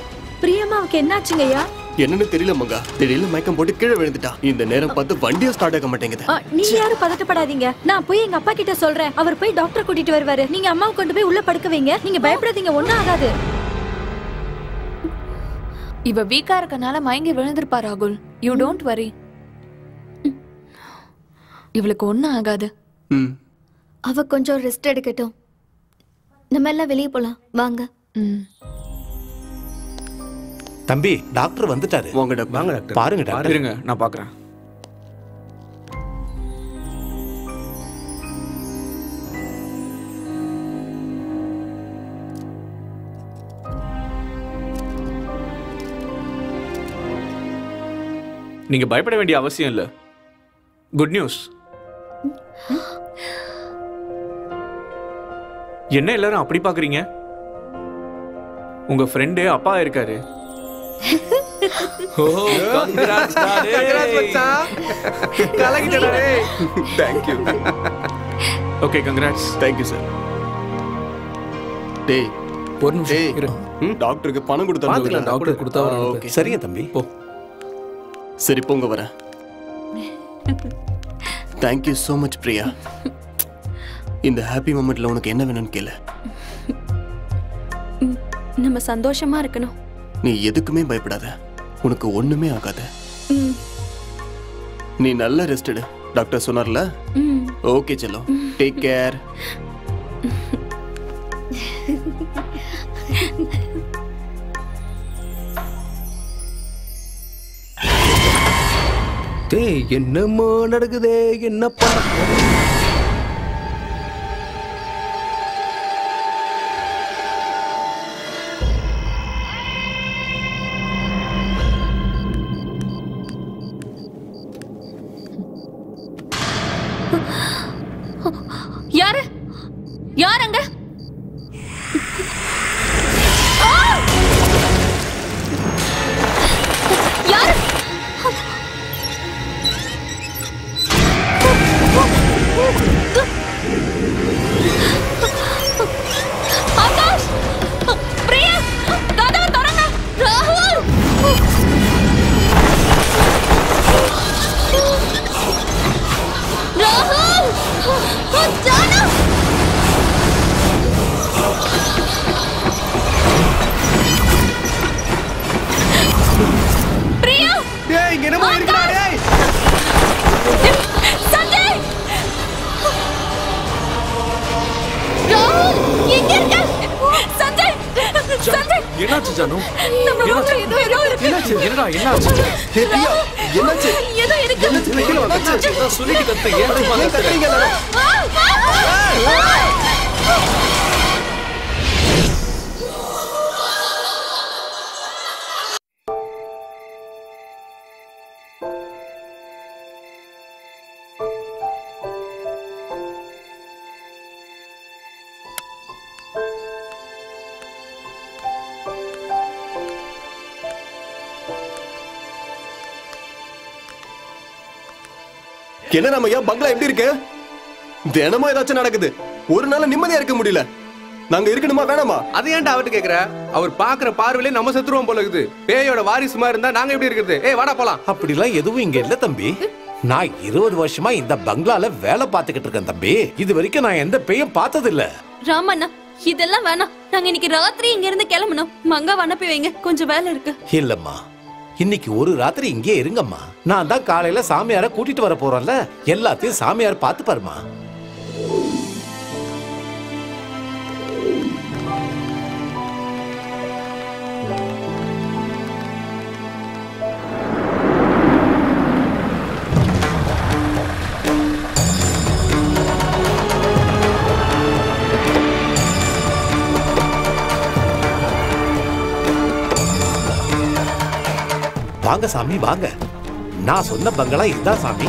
பிரியமாவுக்கு என்னாச்சுங்கய்யா? என்னன்னு தெரியல மங்கா. திடீர்னு மயக்கம் போட்டு கீழே விழுந்துட்டா. இந்த நேரம் பார்த்து வண்டியை ஸ்டார்ட் ஆக மாட்டேங்குது. நீங்க யாரும் பதட்டப்படாதீங்க. நான் போய் எங்க அப்பா கிட்ட சொல்றேன். அவர் போய் டாக்டர் கூட்டிட்டு வருவாரு. நீங்க அம்மாவை கொண்டு போய் உள்ள படுக்க வைங்க. நீங்க பயப்படாதீங்க, ஒண்ணும் ஆகாது. இவ வீக்கா இருக்கனால மயங்கி விழுந்திருப்பா ராகுல். யூ டோன்ட் வரி, இவளுக்கு ஒண்ணும் ஆகாது. அவ கொஞ்சம் ரெஸ்ட் எடுக்கட்டும். நம்ம எல்லாம் வெளியே போலாம் வாங்க. தம்பி, டாக்டர் வந்துட்டாரு. வாங்க டாக்டர். பாருங்க டாக்டர். இருங்க நான் பார்க்கறேன். நீங்க பயப்பட வேண்டிய அவசியம் இல்ல. Good news. என்ன எல்லாரும் அப்படி பாக்குறீங்க? உங்க ஃப்ரெண்டு அப்பா இருக்காரு. Oh, congrats, buddy. Congrats, bacha. Kala ki chada re. Thank you. Okay, congrats. Thank you, sir. Hey, pornu. Hey, doctor ke panam kudu thambi. Panam doctor kudu thambi. Okay. Sariya thambi. Po. Sari ponga vara. Thank you so much, Priya. In the happy moment, la unakku enna venum kela. நம்ம சந்தோஷமா இருக்கணும். நீ எதுக்குமே பயப்படாத. உனக்கு ஒண்ணுமே ஆகாது. நீ நல்லா ரெஸ்ட் எடு. டாக்டர் சொன்னார்ல? ஓகே செல்லோ. Take care. டேய் என்னமா நடக்குதே? என்னப்பா? என்ன ராமையா பங்களா எப்படி இருக்கு? தினமும் ஏதாச்சும் நடக்குது. ஒரு நாள் நிம்மதியா இருக்க முடியல. நாங்க இருக்கணுமா வேணாமா? அதை ஏன்டா அவர்கிட்ட கேக்குற? அவர் பாக்குற பார்வையிலே நம்ம செத்துறோம் போல இருக்குது. பேயோட வாரிசுமா இருந்தா நாங்க எப்படி இருக்குது? ஏய் வாடா போலாம். அப்படிலாம் எதுவும் இங்க இல்ல தம்பி. நான் 20 வருஷமா இந்த பங்களால வேலை பார்த்துக்கிட்டு இருக்கேன் தம்பி. இது வரைக்கும் நான் எந்த பேயும் பார்த்தது இல்ல. ராமண்ணா இதெல்லாம் வேணாம். நாங்க இன்னைக்கு ராத்திரி இங்க இருந்து கிளம்பணும். மங்கா வண்ணப்பி வைங்க, கொஞ்சம் வேலை இருக்கு. இல்லம்மா, இன்னைக்கு ஒரு ராத்திரி இங்கே இருங்கம்மா. நான் தான் காலையில சாமியார கூட்டிட்டு வர போறேன்ல, எல்லாத்தையும் சாமியார் பார்த்து பாருமா. வாங்க சாமி வாங்க, நான் சொன்ன பங்களா இதுதான் சாமி.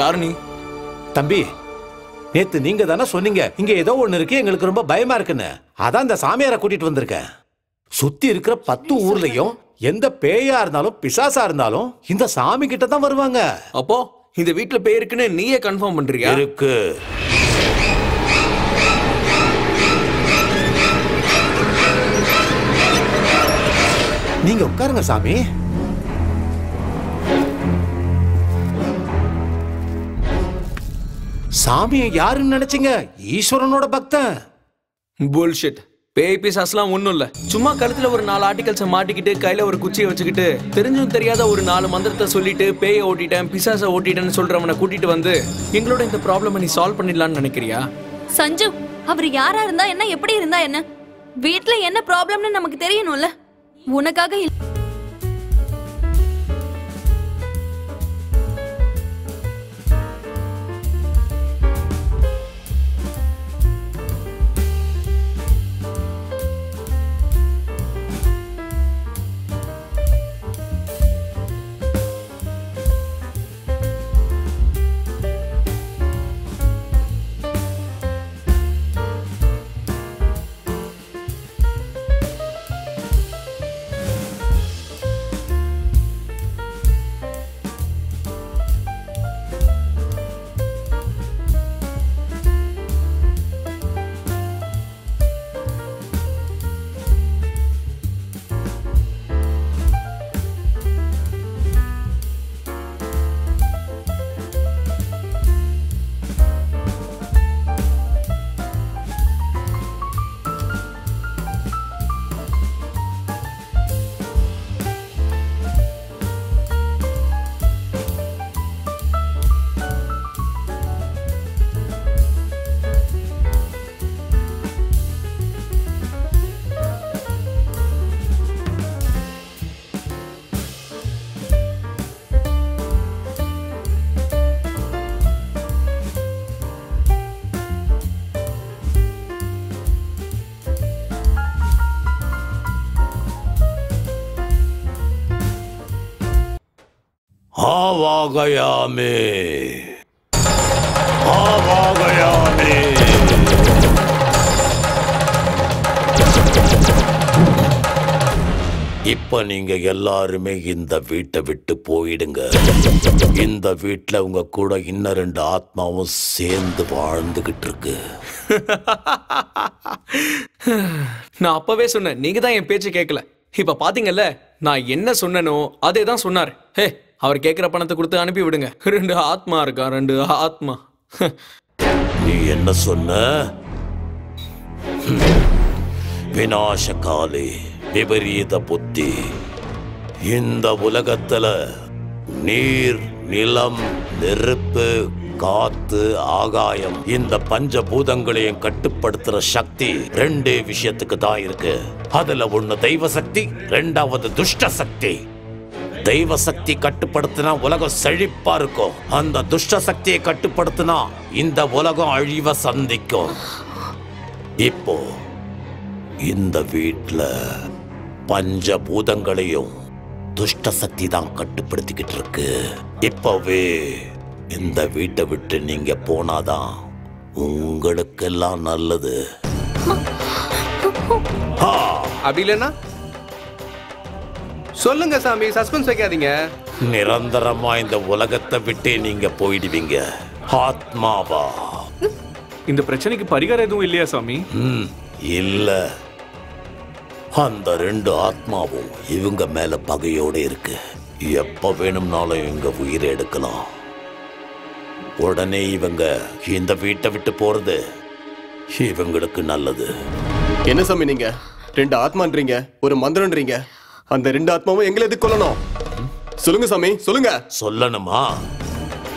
யார் நீ? தம்பி, நேத்து நீங்க தானே சொன்னீங்க இங்க ஏதோ ஒண்ணு இருக்கு, எங்களுக்கு ரொம்ப பயமா இருக்குன்னு. அதான் இந்த சாமியார கூட்டிட்டு வந்திருக்கேன். சுத்தி இருக்கிற 10 ஊர்லயும் எந்த பேயா இருந்தாலும் பிசாசா இருந்தாலும் இந்த சாமி கிட்ட தான் வருவாங்க. அப்போ இந்த வீட்டுல பேய் இருக்குன்னு நீயே கன்ஃபார்ம் பண்றியா? இருக்கு. நீங்க உட்காருங்க சாமி. சாமியை யாருன்னு நினைச்சீங்க? ஈஸ்வரனோட பக்தன். புல்ஷிட். பேய் பிசாசுலாம் ஒண்ணும் இல்ல. சும்மா கழுத்துல ஒரு 4 ஆர்டிகல்ஸ் மாட்டிக்கிட்டு கையில ஒரு குச்சியை வச்சுக்கிட்டு தெரிஞ்சும் தெரியாத ஒரு 4 மந்திரத்தை சொல்லிட்டு பேயை ஓட்டிட்டேன் பிசாசை ஓட்டிட்டேன்னு சொல்றவனை கூட்டிட்டு வந்து எங்களோட இந்த ப்ராப்ளம் நீ சால்வ் பண்ணிடலாம்னு நினைக்கிறியா? சஞ்சு, அவர் யாரா இருந்தா என்ன, எப்படி இருந்தா என்ன, வீட்ல என்ன ப்ராப்ளம்னு நமக்கு தெரியணும்ல. உனக்காக आवा गया में இப்ப நீங்க எல்லாருமே இந்த வீட்டை விட்டு போயிடுங்க. இந்த வீட்டுல உங்க கூட இன்னும் 2 ஆத்மாவும் சேர்ந்து வாழ்ந்துகிட்டு இருக்கு. நான் அப்பவே சொன்னேன், நீங்க தான் என் பேச்சு கேட்கல. இப்ப பாத்தீங்கல்ல, நான் என்ன சொன்னனோ அதே தான் சொன்னார். ஹே, அவர் கேட்கிற பணத்தை கொடுத்து அனுப்பி விடுங்க. 2 ஆத்மா இருக்கா, 2 ஆத்மா. நீ என்ன சொன்ன? விநாசகாலி, விபரீத புத்தி. இந்த உலகத்துல நீர், நிலம், நெருப்பு, காத்து, ஆகாயம், இந்த பஞ்ச பூதங்களையும் கட்டுப்படுத்துற சக்தி 2 விஷயத்துக்கு தான் இருக்கு. அதுல 1 தெய்வ சக்தி, 2வது துஷ்ட சக்தி. தெய்வ சக்தி கட்டுப்படுத்தினா உலகம் செழிப்பா இருக்கும். அந்த துஷ்ட சக்தியை கட்டுப்படுத்தினா இந்த உலகம் அழிவை சந்திக்கும். இப்போ இந்த வீட்டுல பஞ்ச பூதங்களையும் துஷ்ட சக்தி தான் கட்டுப்படுத்திக்கிட்டு இருக்கு. இப்பவே இந்த வீட்டை விட்டு நீங்க போனாதான் உங்களுக்கெல்லாம் நல்லது. அப்படி இல்லைன்னா சொல்லுங்க சாமி, சஸ்பென்ஸ் வைக்காதீங்க. நிரந்தரமா இந்த உலகத்தை விட்டே நீங்க போயிடுவீங்க ஆத்மாவா. இந்த பிரச்சனைக்கு பரிகாரம் எதுவும் இல்லையா சாமி? இல்ல, அந்த 2 ஆத்மாவும் இவங்க மேல பகையோட இருக்கு. எப்ப வேணும்னாலும் இவங்க உயிரை எடுக்கலாம். உடனே இவங்க இந்த வீட்டை விட்டு போறது இவங்களுக்கு நல்லது. என்ன சாமி நீங்க 2 ஆத்மான்றீங்க, ஒரு மந்திரன்றீங்க, அந்த 2 ஆத்மாவும் எங்களை எதிர்கொள்ளணும். சொல்லுங்க சாமி, சொல்லுங்க. சொல்லணுமா?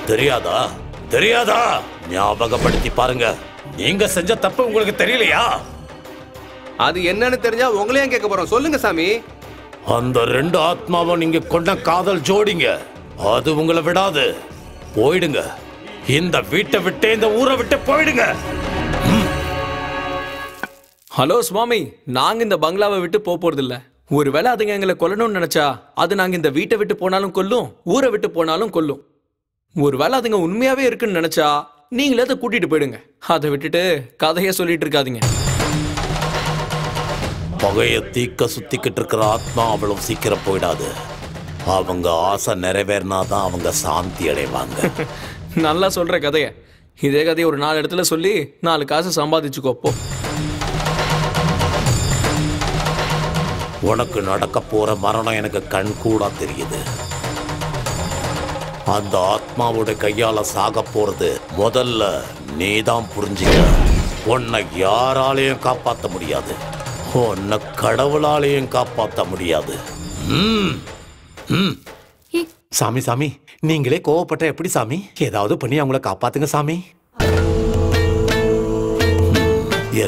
தெரியாதா? ஞாபகப்படுத்தி பாருங்க. நீங்க செஞ்ச தப்பு உங்களுக்கு தெரியலையா? அது என்னன்னு தெரிஞ்சா உங்களையும் கேட்க போறோம். சொல்லுங்க சாமி. அந்த 2 ஆத்மாவும் நீங்க கொண்ட காதல் ஜோடிங்க. அது உங்களை விடாது. போயிடுங்க, இந்த வீட்டை விட்டு, இந்த ஊரை விட்டு போயிடுங்க. ஹலோ சுவாமி, நாங்க இந்த பங்களாவை விட்டு போறது இல்ல. ஒருவேளை அதுங்க எங்களை கொல்லணும்னு நினைச்சா அது நாங்க இந்த வீட்டை விட்டு போனாலும் கொல்லும், ஊரை விட்டு போனாலும் கொல்லும். ஒருவேளை அதுங்க உண்மையாவே இருக்குன்னு நினைச்சா நீங்களே அதை கூட்டிட்டு போயிடுங்க. அதை விட்டுட்டு கதையை சொல்லிட்டு இருக்காதீங்க. பகைய தீக்க சுத்திக்கிட்டு இருக்கிற ஆத்மா அவ்வளவு சீக்கிரம் போயிடாது. அவங்க ஆசை நிறைவேறினாதான் அவங்க சாந்தி அடைவாங்க. நல்லா சொல்ற கதைய. இதே கதையை ஒரு 4 இடத்துல சொல்லி 4 காசு சம்பாதிச்சுக்கோப்போ. உனக்கு நடக்க போற மரணம் எனக்கு கண் கூட தெரியுது. அந்த ஆத்மாவோட கையால சாக போறது முதல்ல நீதான் புரிஞ்சுக்க. உன்னை யாராலையும் காப்பாற்ற முடியாது. உன்னை கடவுளாலையும் காப்பாற்ற முடியாது. சாமி சாமி, நீங்களே கோவப்பட்ட எப்படி சாமி? ஏதாவது பண்ணி அவங்கள காப்பாத்துங்க சாமி.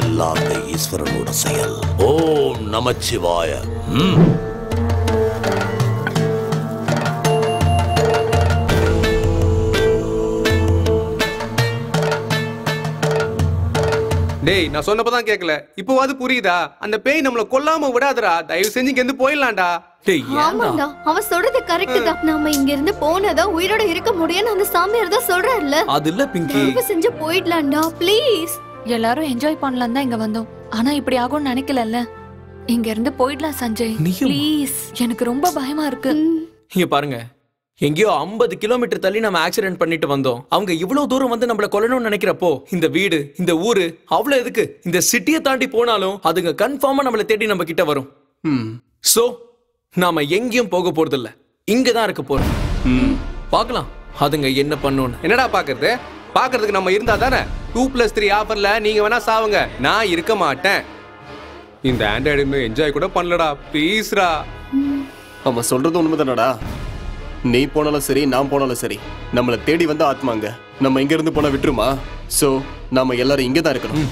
எல்லாமே ஈஸ்வரனோட செயல். ஓம் நமச்சிவாய. டேய், நான் சொன்னப்பதான் கேட்கல, இப்போவாது புரியுதா? அந்த பேய் நம்மள கொல்லாம விடாதடா, தயவு செஞ்சு இங்க இருந்து போயிடலாம்டா. ஆமாடா, அவ சொல்றது கரெக்ட் தான். நாம இங்க இருந்து போனதா உயிரோட இருக்க முடியும்னு அந்த சாமியார் தான் சொல்றாருல. அது இல்ல பிங்கி, தயவு செஞ்சு போயிடலாம்டா ப்ளீஸ். எல்லாரும் என்ஜாய் பண்ணலாம் தான் இங்க வந்தோம், ஆனா இப்படி ஆகும்னு நினைக்கலல்ல. இங்க இருந்து போயிடலாம் சஞ்சய் ப்ளீஸ், எனக்கு ரொம்ப பயமா இருக்கு. இங்க பாருங்க, எங்கேயோ 50 கிலோமீட்டர் தள்ளி நம்ம ஆக்சிடென்ட் பண்ணிட்டு வந்தோம். அவங்க இவ்வளவு தூரம் வந்து நம்மள கொல்லணும்னு நினைக்கிறப்போ, இந்த வீடு இந்த ஊரு அவ்வளவு எதுக்கு? இந்த சிட்டியை தாண்டி போனாலும் அதுங்க கன்ஃபார்மா நம்மள தேடி நம்ம கிட்ட வரும். சோ நாம எங்கேயும் போக போறது இல்ல, இங்கதான் இருக்க போறோம். பாக்கலாம் அதுங்க என்ன பண்ணுன்னு. என்னடா பாக்குறது? பாக்குறதுக்கு நம்ம இருந்தா தானே. 2+3 ஆஃபர்ல நீங்க வேணா சாவுங்க, நான் இருக்க மாட்டேன். இந்த ஆண்ட்ராய்டு என்ஜாய் கூட பண்ணலடா ப்ளீஸ்ரா. அவன் சொல்றது உண்மைதானடா. நீ போனாலும் சரி நான் போனாலும் சரி, நம்மளை தேடி வந்து ஆத்மாங்க. நம்ம இங்க இருந்து போனா விட்டுருமா? சோ நாம எல்லாரும் இங்கதான் இருக்கணும்.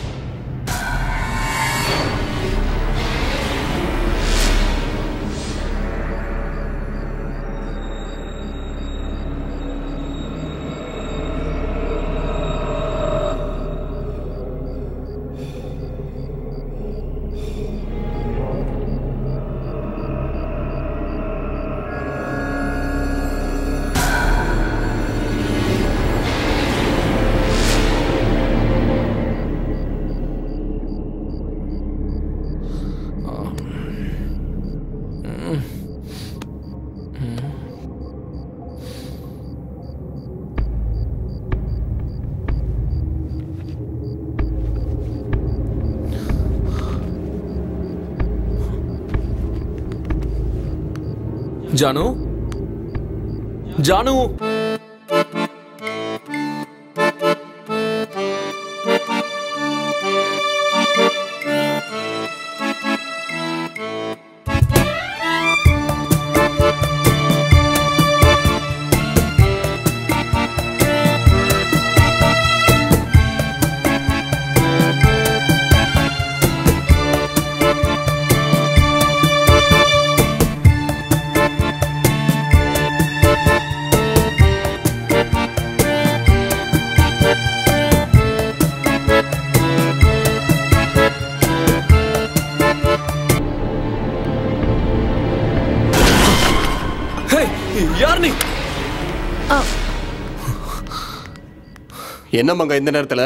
ஜானு, ஜானு, என்ன மங்க இந்த நேரத்துல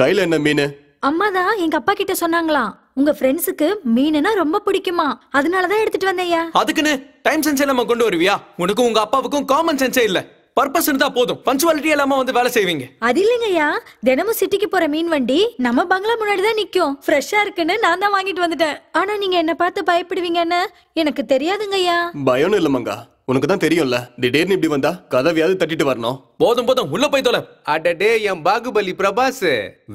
கையில என்ன மீன்? அம்மாதா எங்க அப்பா கிட்ட சொன்னாங்களா, உங்க ஃப்ரெண்ட்ஸுக்கு மீன்னா ரொம்ப பிடிக்குமா, அதனாலதான் எடுத்துட்டு வந்தேயா. அதுக்குன்னு டைம் சென்ஸ் எல்லாம் கொண்டு வருவியா? உனக்கும் உங்க அப்பாவுக்கும் காமன் சென்ஸே இல்ல. பர்பஸ் இருந்தா போதும், பஞ்சுவாலிட்டி எல்லாமே வந்து வேலை செய்வீங்க. அது இல்லைங்கய்யா, தினமும் சிட்டிக்கு போற மீன் வண்டி நம்ம பங்களா முன்னாடிதான் நிக்கும். ஃப்ரெஷ்ஷா இருக்குன்னு நான் தான் வாங்கிட்டு வந்துட்டேன். ஆனா நீங்க என்ன பார்த்து பயப்படுவீங்கன்னு எனக்கு தெரியாதுங்கய்யா. பயம் இல்ல மங்கா, உனக்கு தான் தெரியும்ல, திடீர்னு இப்படி வந்தா கதவையாவது தட்டிட்டு வரணும். போதும் போதும், உள்ள போய் தொலை. அடடே என் பாகுபலி பிரபாஸ்,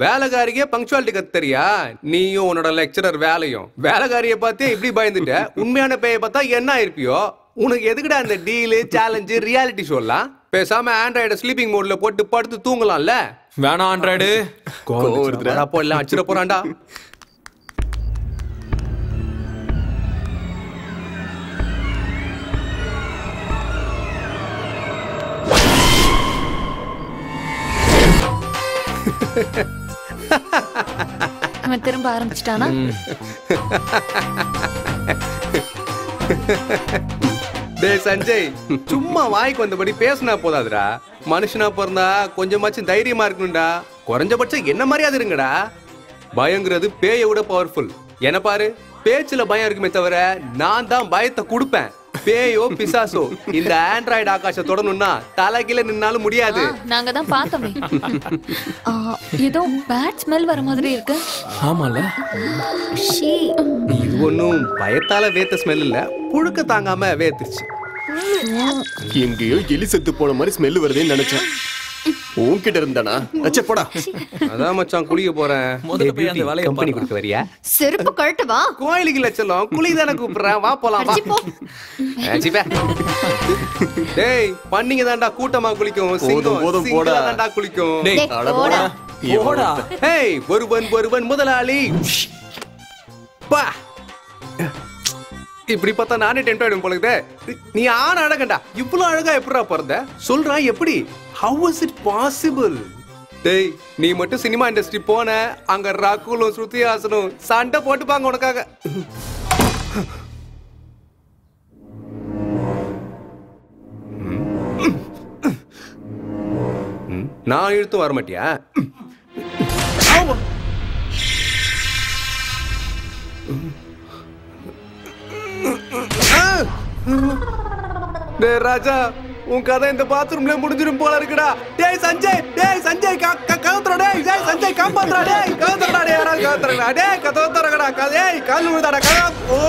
வேலைக்காரியே பங்க்சுவாலிட்டி கத்தறியா? நீயும் உன்னோட லெக்சரர் வேலையும். வேலைக்காரிய பார்த்தே இப்படி பயந்துட்ட, உண்மையான பேய பார்த்தா என்ன இருப்பியோ? உனக்கு எதுக்குடா அந்த டீலு சேலஞ்சு ரியாலிட்டி ஷோலாம்? பேசாம ஆண்ட்ராய்டு ஸ்லீப்பிங் மோட்ல போட்டு படுத்து தூங்கலாம்ல. வேணாம் ஆண்ட்ராய்டு, அப்போ எல்லாம் அடிச்சிட போறான்டா. திரும்ப ஆரம்பிச்சிட்டானா? சஞ்சய், சும்மா வாய்க்கு வந்தபடி பேசினா போதாதுடா. மனுஷனா பிறந்தா கொஞ்சமாச்சும் தைரியமா இருக்கணும்டா. குறைஞ்சபட்சம் என்ன மாதிரியாவது இருங்கடா. பயங்கிறது பேயை விட பவர்ஃபுல். என்ன பாரு, பேச்சுல பயம் இருக்குமே தவிர நான் தான் பயத்தை கொடுப்பேன். பேயோ பிசாசோ இந்த ஆண்ட்ராய்டு ஆகாஷ தொடணும்னா தலைகீழ நின்னாலும் முடியாது. நாங்க தான் பார்த்தோமே. ஏதோ பேட் ஸ்மெல் வர மாதிரி இருக்கு. ஆமால, இது ஒன்னும் பயத்தால வேத்த ஸ்மெல் இல்ல, புழுக்க தாங்காம வேத்துச்சு. எங்கேயோ எலி செத்து போன மாதிரி ஸ்மெல் வருதுன்னு நினைச்சேன். உன்கிட்ட இருந்தானா அச்சே போடா அத மச்சான் குளிக்க போறேன் முதல்ல போய் அந்த வலைய கம்பெனி குடுக்க வரியா செருப்பு கழட்டு வா கோயிலுக்கு லச்சலாம் குளி தான கூப்றேன் வா போலாம் வா அச்சி பே டேய் பண்ணிங்க தான்டா கூட்டமா குளிக்கும் சிங்கம் போடா தான்டா குளிக்கும் டேய் போடா போடா ஹேய் ஒருவன் ஒருவன் முதலாளி பா இப்படி பார்த்தா நானே டென்ட் ஆயிடும் போலக்குதே நீ ஆன அழகண்டா இவ்வளவு அழகா எப்படிடா பிறந்த சொல்றா எப்படி ஹவ் வாஸ் இட் பாசிபிள் டேய் நீ மட்டும் சினிமா இண்டஸ்ட்ரி போன அங்க ராகுலும் ஸ்ருதிஹாசனும் சண்டை போட்டுப்பாங்க உனக்காக நான் இழுத்து வர மாட்டியா டேய் ராஜா உன் கதை இந்த பாத்ரூம்ல முடிஞ்சிரும் போல இருக்குடா டேய் சஞ்சய் கவுத்துறா டேய் சஞ்சய் காம்பத்துறா டேய் கவுத்துறா டேய் யாரா கவுத்துறா டேய் கவுத்துறடா டேய் கால் விடுடா ஓ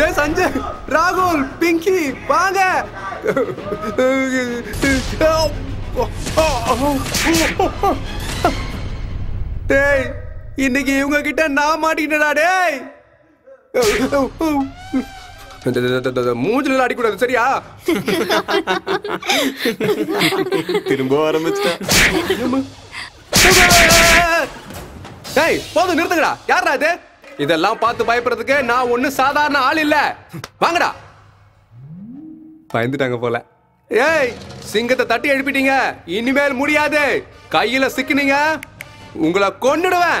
டேய் சஞ்சய் ராகுல் பிங்கி வாங்க டேய் இன்னைக்கு இவங்க கிட்ட நான் மாட்டிட்டேடா டேய் மூஞ்சில அடிக்கூடாது சரியா திரும்ப ஆரம்பிச்சுட்டா போதும் நிறுத்துங்கடா யாரா இது இதெல்லாம் பார்த்து பயப்படுறதுக்கு நான் ஒன்னும் சாதாரண ஆள் இல்ல வாங்கடா பயந்துட்டாங்க போல ஏய் சிங்கத்தை தட்டி எழுப்பிட்டீங்க இனிமேல் முடியாது கையில சிக்கினீங்க உங்களை கொன்னுடுவேன்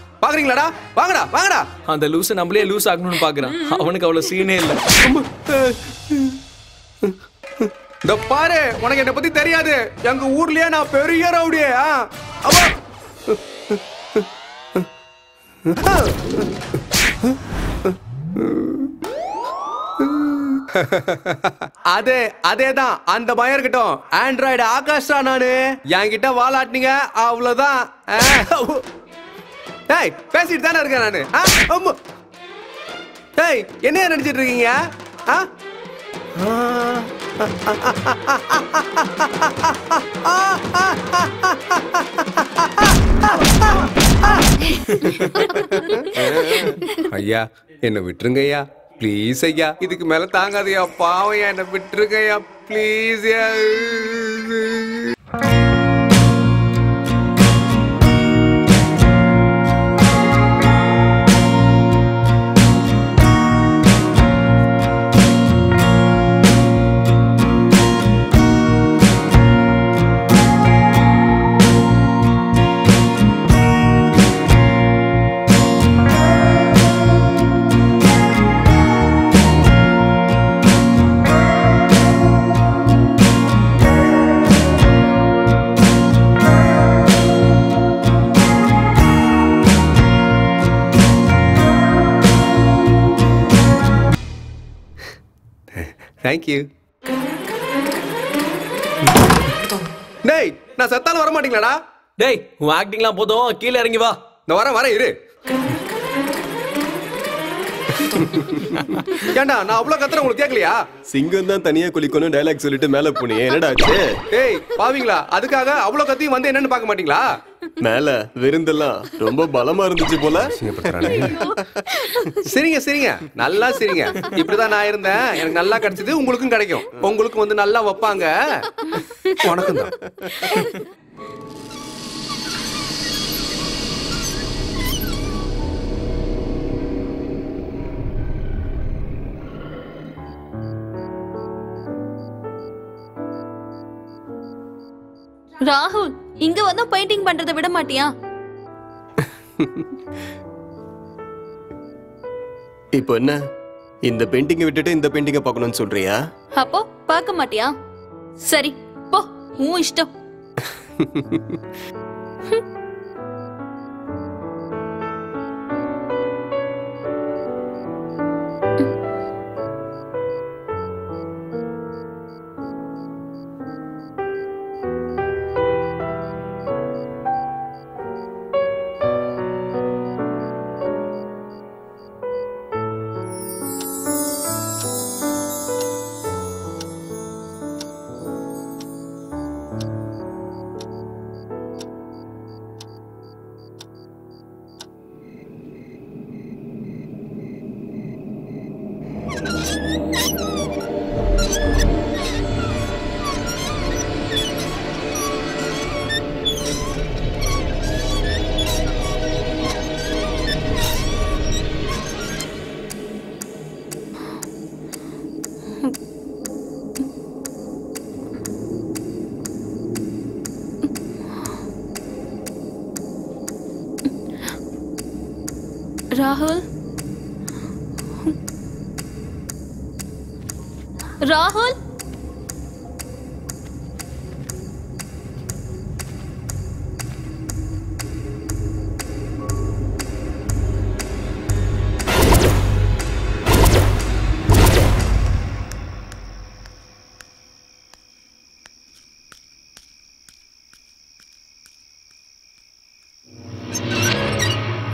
பாக்குறீங்களாடா வாங்கடா வாங்கடா அந்த லூஸ் நம்மளே லூஸ் ஆகணும்னு பாக்குறான் அவனுக்கு அவ்வளவு சீனே இல்ல இந்த பாரு உனக்கு என்ன பத்தி தெரியாது எங்க ஊர்லயே நான் பெரிய ரவுடி அதே அதேதான் அந்த பயம் இருக்கட்டும் ஆண்ட்ராய்டு ஆகாஷ்டா நானு என்கிட்ட வாலாட்டினீங்க அவ்வளவுதான் பேசிட்டு தானே இருக்கேன் நானு என்ன நினைச்சிட்டு இருக்கீங்க ஐயா என்ன விட்டுருங்க ஐயா பிளீஸ் ஐயா இதுக்கு மேல தாங்காதையா பாவையா என்ன விட்டுருங்க ஐயா பிளீஸ் Thank you. Hey, நான் சத்தால வர மாட்டீங்களாடா? டேய், உன் ஆக்டிங்லாம் போதும், கீழ இறங்கி வா. நான் வரேன் இரு. ஏண்டா, நான் அவ்ளோ கத்துற உங்களுக்கு கேக்கலையா? சிங்கம் தான் தனியா குளிக்கணும் டயலாக் சொல்லிட்டு மேல போனியே. என்னடா ஆச்சு? டேய், பாவீங்களா? அதுக்காக அவ்ளோ கத்தி வந்து என்னன்னு பார்க்க மாட்டீங்களா? மேல விருந்தெல்லாம் ரொம்ப பலமா இருந்துச்சு போல சரிங்க சரிங்க நல்லா சரிங்க இப்படிதான் நான் இருந்தேன் எனக்கு நல்லா கிடைச்சது உங்களுக்கும் கிடைக்கும் உங்களுக்கு வந்து நல்லா வைப்பாங்க உனக்கும் தான் ராகுல் இங்க வந்து பெயிண்டிங் பண்றதை விட மாட்டியா இப்போ என்ன இந்த பெயிண்டிங்கை விட்டுட்டு இந்த பெயிண்டிங்கை பார்க்கணும்னு சொல்றியா அப்போ பார்க்க மாட்டியா சரி போ உன் இஷ்டம் Rahul? Rahul? Rahul!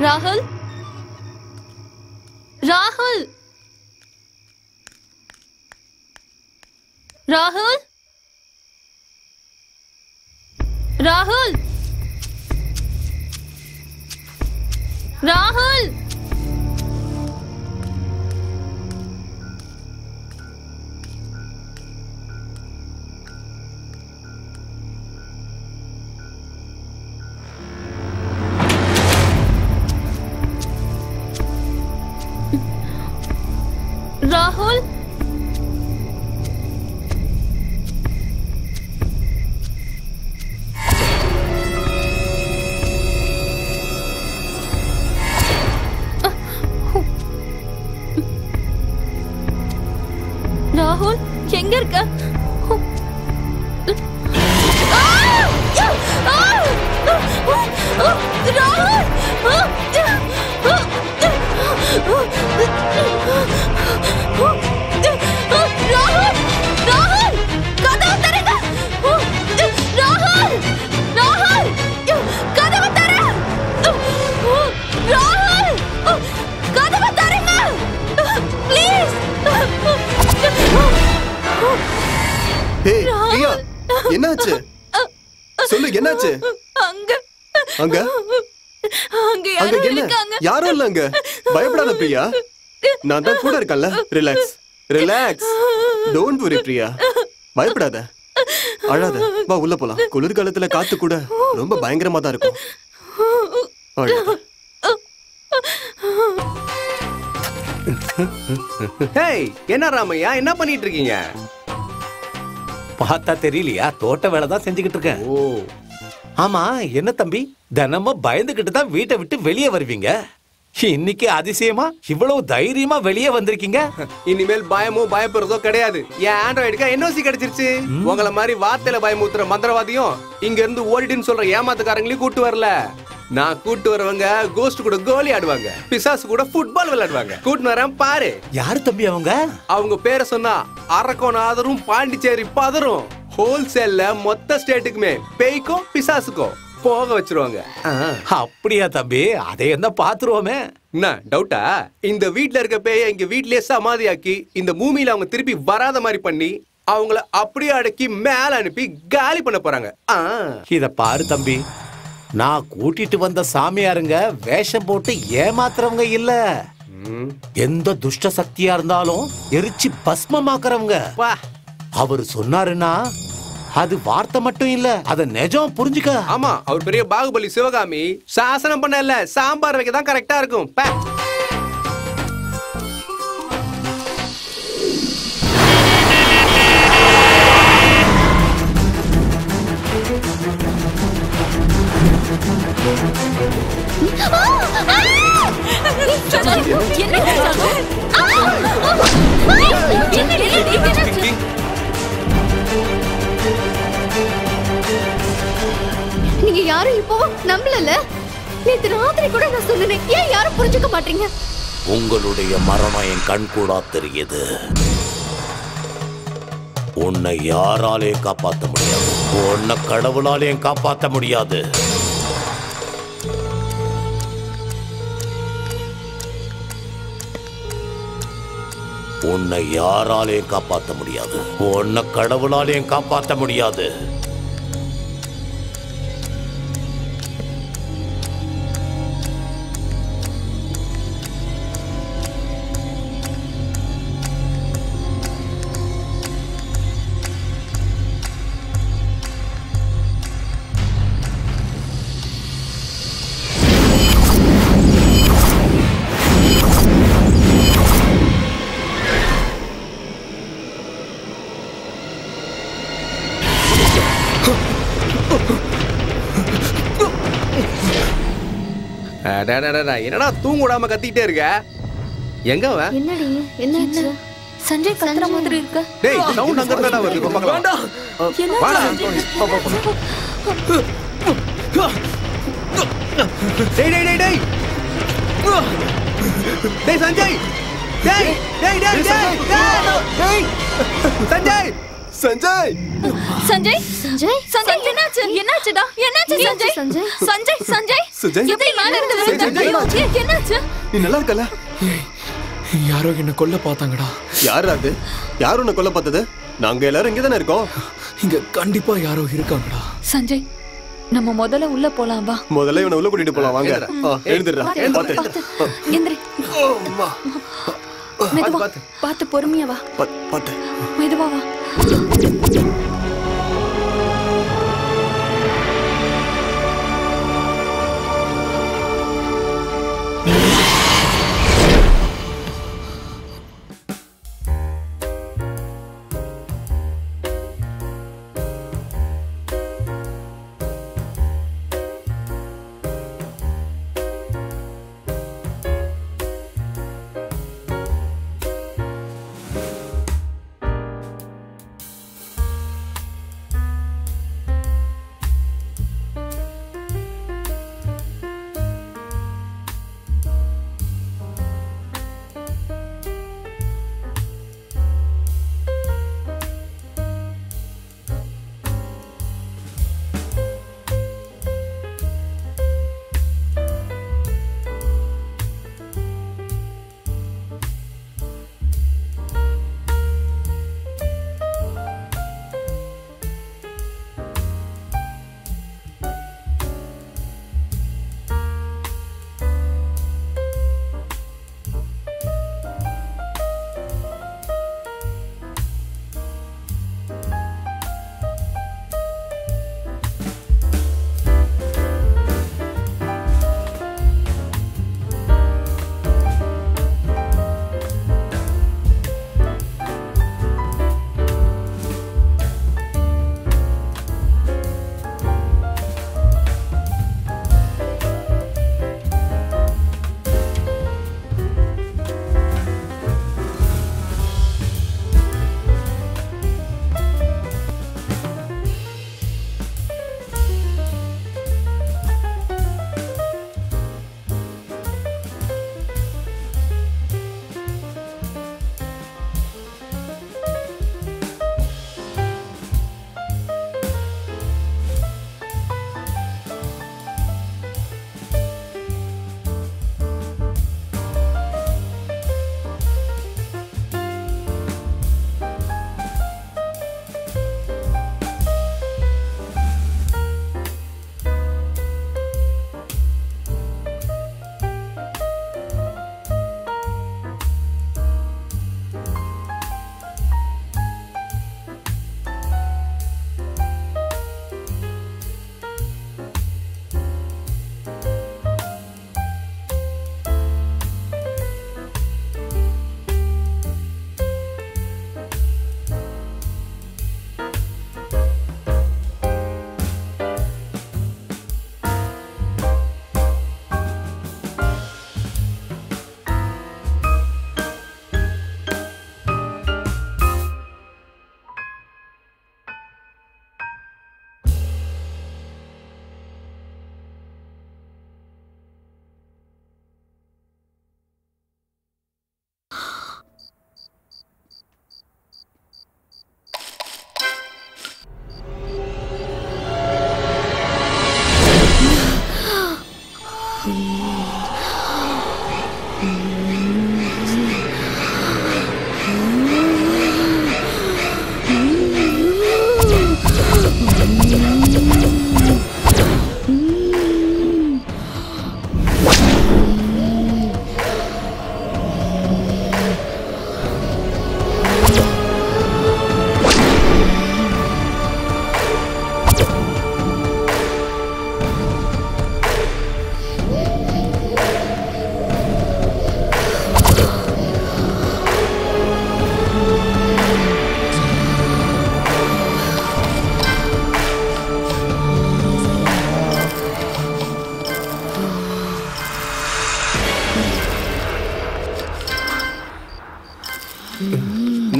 Rahul? Rahul? Rahul? Rahul? Rahul, எங்க இருக்க? Hey, Priya, என்னாச்சு? சொல்லு என்னாச்சு? அங்க அங்க அங்க யாரோ இருக்காங்க. யாரோ இல்லங்க. பயப்படாத பிரியா. நான் தான் கூட இருக்கேன்ல. Relax. Relax. Don't worry Priya. பயப்படாத. அழாத. வா உள்ள போலாம். குளிர் காலத்துல காத்து கூட ரொம்ப பயங்கரமா தான் இருக்கும். அழாத. Hey, என்ன ராமையா? என்ன பண்ணிட்டு இருக்கீங்க? பார்த்தா தெரியலையா தோட்ட வேலை தான் செஞ்சுக்கிட்டு இருக்கேன். ஓ ஆமா, என்ன தம்பி தினமும் பயந்துகிட்டு தான் வீட்டை விட்டு வெளியே வருவீங்க, இன்னைக்கு அதிசயமா இவ்வளவு தைரியமா வெளியே வந்திருக்கீங்க. இனிமேல் பயமோ பயப்படுறதோ கிடையாது. என் ஆண்ட்ராய்டுக்கு என்ஓசி கிடைச்சிருச்சு. உங்களை மாதிரி வார்த்தையில பயமுத்துற மந்திரவாதியும் இங்க இருந்து ஓடிட்டுன்னு சொல்ற ஏமாத்துக்காரங்களையும் கூட்டு வரல. நான் கூட்டு வரவங்க கோஸ்ட் கூட கோலி ஆடுவாங்க, பிசாசு கூட ஃபுட்பால் விளையாடுவாங்க. கூட்டு வரேன் பாரு. யாரு தம்பி அவங்க? அவங்க பேரை சொன்னா அரக்கோன் ஆதரும் பாண்டிச்சேரி பதரும். ஹோல்சேல்ல மொத்த ஸ்டேட்டுக்குமே பேய்க்கும் பிசாசுக்கும் போக வச்சிருவாங்க. அப்படியா தம்பி? அதை என்ன பாத்துருவோமே. என்ன டவுட்டா? இந்த வீட்டுல இருக்க பேய எங்க வீட்லயே சமாதியாக்கி இந்த பூமியில அவங்க திருப்பி வராத மாதிரி பண்ணி அவங்கள அப்படியே அடக்கி மேல அனுப்பி காலி பண்ண போறாங்க. இத பாரு தம்பி, நான் கூட்டிட்டு வந்த சாமியாருங்க வேஷம் போட்டு ஏமாத்துறவங்க இல்ல. எந்த துஷ்ட சக்தியா இருந்தாலும் எரிச்சு பஸ்மமாக்குறவங்க. அவர் சொன்னாருன்னா அது வார்த்தை மட்டும் இல்ல, அத நிஜம் புரிஞ்சுக்க. ஆமா, அவர் பெரிய பாகுபலி சிவகாமி. சாசனம் பண்ண இல்ல, சாம்பார் வைக்க தான் கரெக்டா இருக்கும். என்ன யாரும் இப்போ நம்பலல. நேத்து ராத்திரி கூட நான் சொன்னேன், ஏன் யாரும் புரிஞ்சுக்க மாட்டீங்க? உங்களுடைய மரணம் என் கண் கூடா தெரியுது. உன்னை யாராலே காப்பாற்ற முடியாது, உன்னை கடவுளாலே காப்பாற்ற முடியாது. உன்னை யாராலே காப்பாற்ற முடியாது, உன்னை கடவுளாலே காப்பாற்ற முடியாது. என்னடா தூங்க விடாம கத்திட்டே இருக்க? எங்க சஞ்சய் கத்துற மாதிரி இருக்க? டேய் சவுண்ட் அங்க இருந்து வருது. பாப்பா வாடா. டேய் டேய் டேய் டேய் டேய் சஞ்சய். டேய் டேய் டேய் டேய் சஞ்சய். சஞ்சய் சஞ்சய் சஞ்சய் சஞ்சய் என்னாச்சு? என்னாச்சுடா? என்னாச்சு சஞ்சய்? சஞ்சய் சஞ்சய் சஞ்சய் சஞ்சய் எப்படி மேல இருந்து விழுந்தாச்சு? என்னாச்சு? நீ நல்லா இருக்கல? யாரோ என்ன கொல்ல பார்த்தாங்கடா. யார் அது? யார் உன்னை கொல்ல பார்த்தது? நாங்க எல்லாரும் இங்க தான இருக்கோம். இங்க கண்டிப்பா யாரோ இருக்காங்கடா. சஞ்சய் நம்ம முதல்ல உள்ள போலாம் வா. முதல்ல இவனை உள்ள கூட்டிட்டு போலாம் வாங்க. எழுந்திரடா. பாத்து எந்திரி. அம்மா மெதுவா பாத்து பொறுமையா வா. பாத்து மெதுவா வா.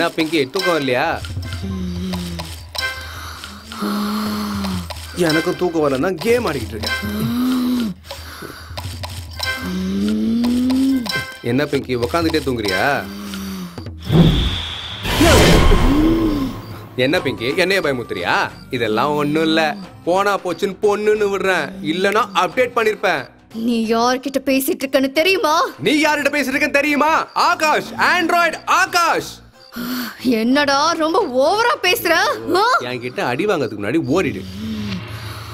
என்ன பிங்கி தூக்கம் இல்லையா? எனக்கும் தூக்கம் வரலன்னா கேம் ஆடிக்கிட்டு இருக்கேன். என்ன பிங்கி உக்காந்துட்டே தூங்குறியா? என்ன பிங்கி என்னைய பயமுத்துறியா? இதெல்லாம் ஒண்ணும் இல்ல, போனா போச்சுன்னு பொண்ணுன்னு விடுறேன், இல்லன்னா அப்டேட் பண்ணிருப்பேன். நீ யார்கிட்ட பேசிட்டு இருக்கன்னு தெரியுமா? நீ யார்கிட்ட பேசிட்டு இருக்கன்னு தெரியுமா? ஆகாஷ், ஆண்ட்ராய்டு ஆகாஷ். என்னடா ரொம்ப ஓவரா பேசுற? என்கிட்ட அடி வாங்கிறதுக்கு முன்னாடி ஓடிடு.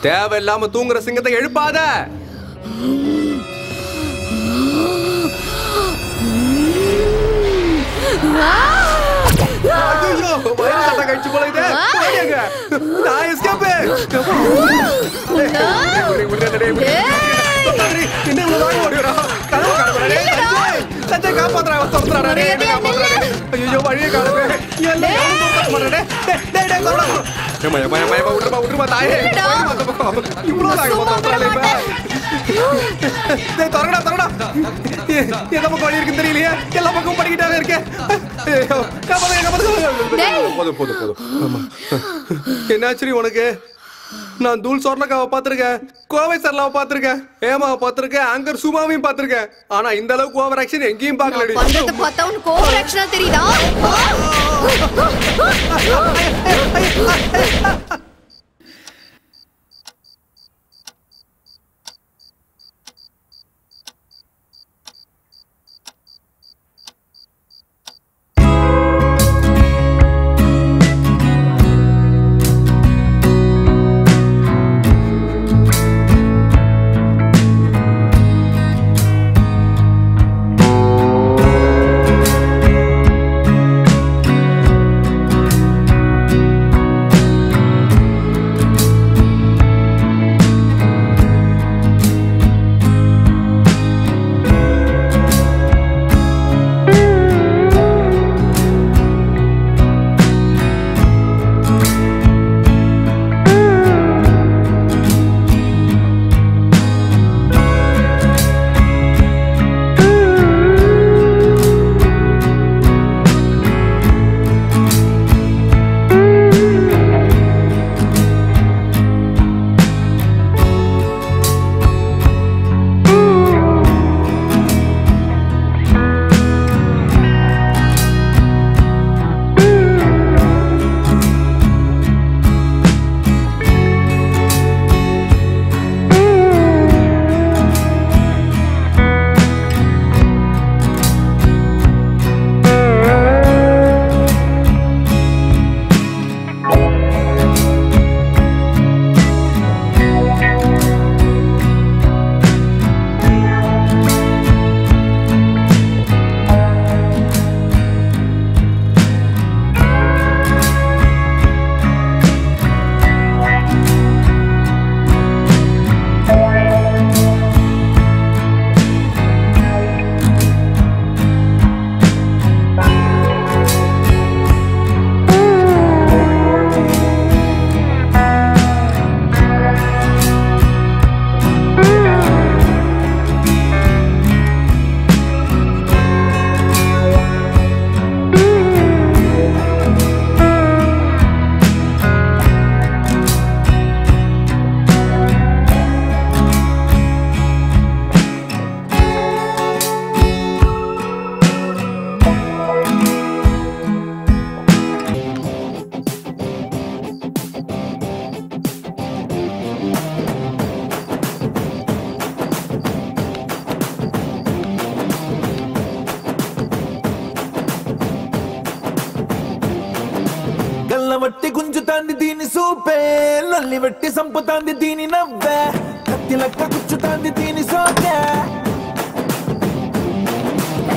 தேவையில்லாம தூங்குற சிங்கத்தை எழுப்பாத. தெரியலையா? எல்லா பக்கம் படிக்கிட்டாங்க இருக்கேன். என்னாச்சு உனக்கு? நான் தூள் சொர்ணக்காவை பார்த்திருக்கேன், கோவை சரலாவை பார்த்திருக்கேன், ஹேமாவை பார்த்திருக்கேன், அங்கர் சுமாவையும் பார்த்திருக்கேன். ஆனா இந்த அளவுக்கு ஓவர் ஆக்ஷன் எங்கேயும் பார்க்கலடி. பந்தத்தை பார்த்தா உனக்கு ஓவர் ஆக்ஷனா தெரியுதா? వెట్టి సంపు తాంది దీని నవ్వే కత్తి లక్క కుచ్చు తాంది దీని సోకే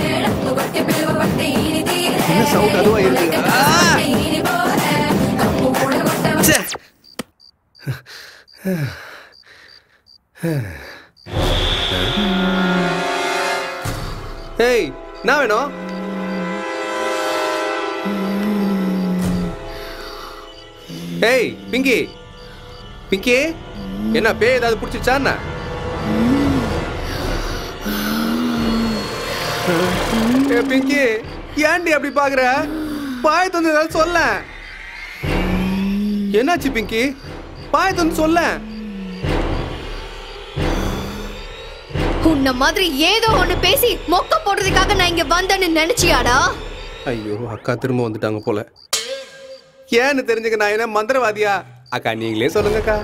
ఏడకు వట్టి పిలవ వట్టి ఈని తీరే సౌండ్ అదో ఇర్ది ఆ ఈని బోరే కప్పు కొడ వట్ట ఏయ్ నావేనో ఏయ్ పింగీ பிங்கி என்ன பேய் ஏதாவது பிடிச்சிச்சான்னா? பிங்கி ஏன்டி அப்படி பாக்குற? பாய் தந்து ஏதாவது சொல்ல. என்னாச்சு பிங்கி? பாய் தந்து சொல்ல. உன்ன மாதிரி ஏதோ ஒன்னு பேசி மொக்க போடுறதுக்காக நான் இங்க வந்தேன்னு நினைச்சியாடா? ஐயோ அக்கா திரும்ப வந்துட்டாங்க போல. ஏன்னு தெரிஞ்சுக்க நான் என்ன மந்திரவாதியா? அக்கா நீங்களே சொல்லுங்கக்கா.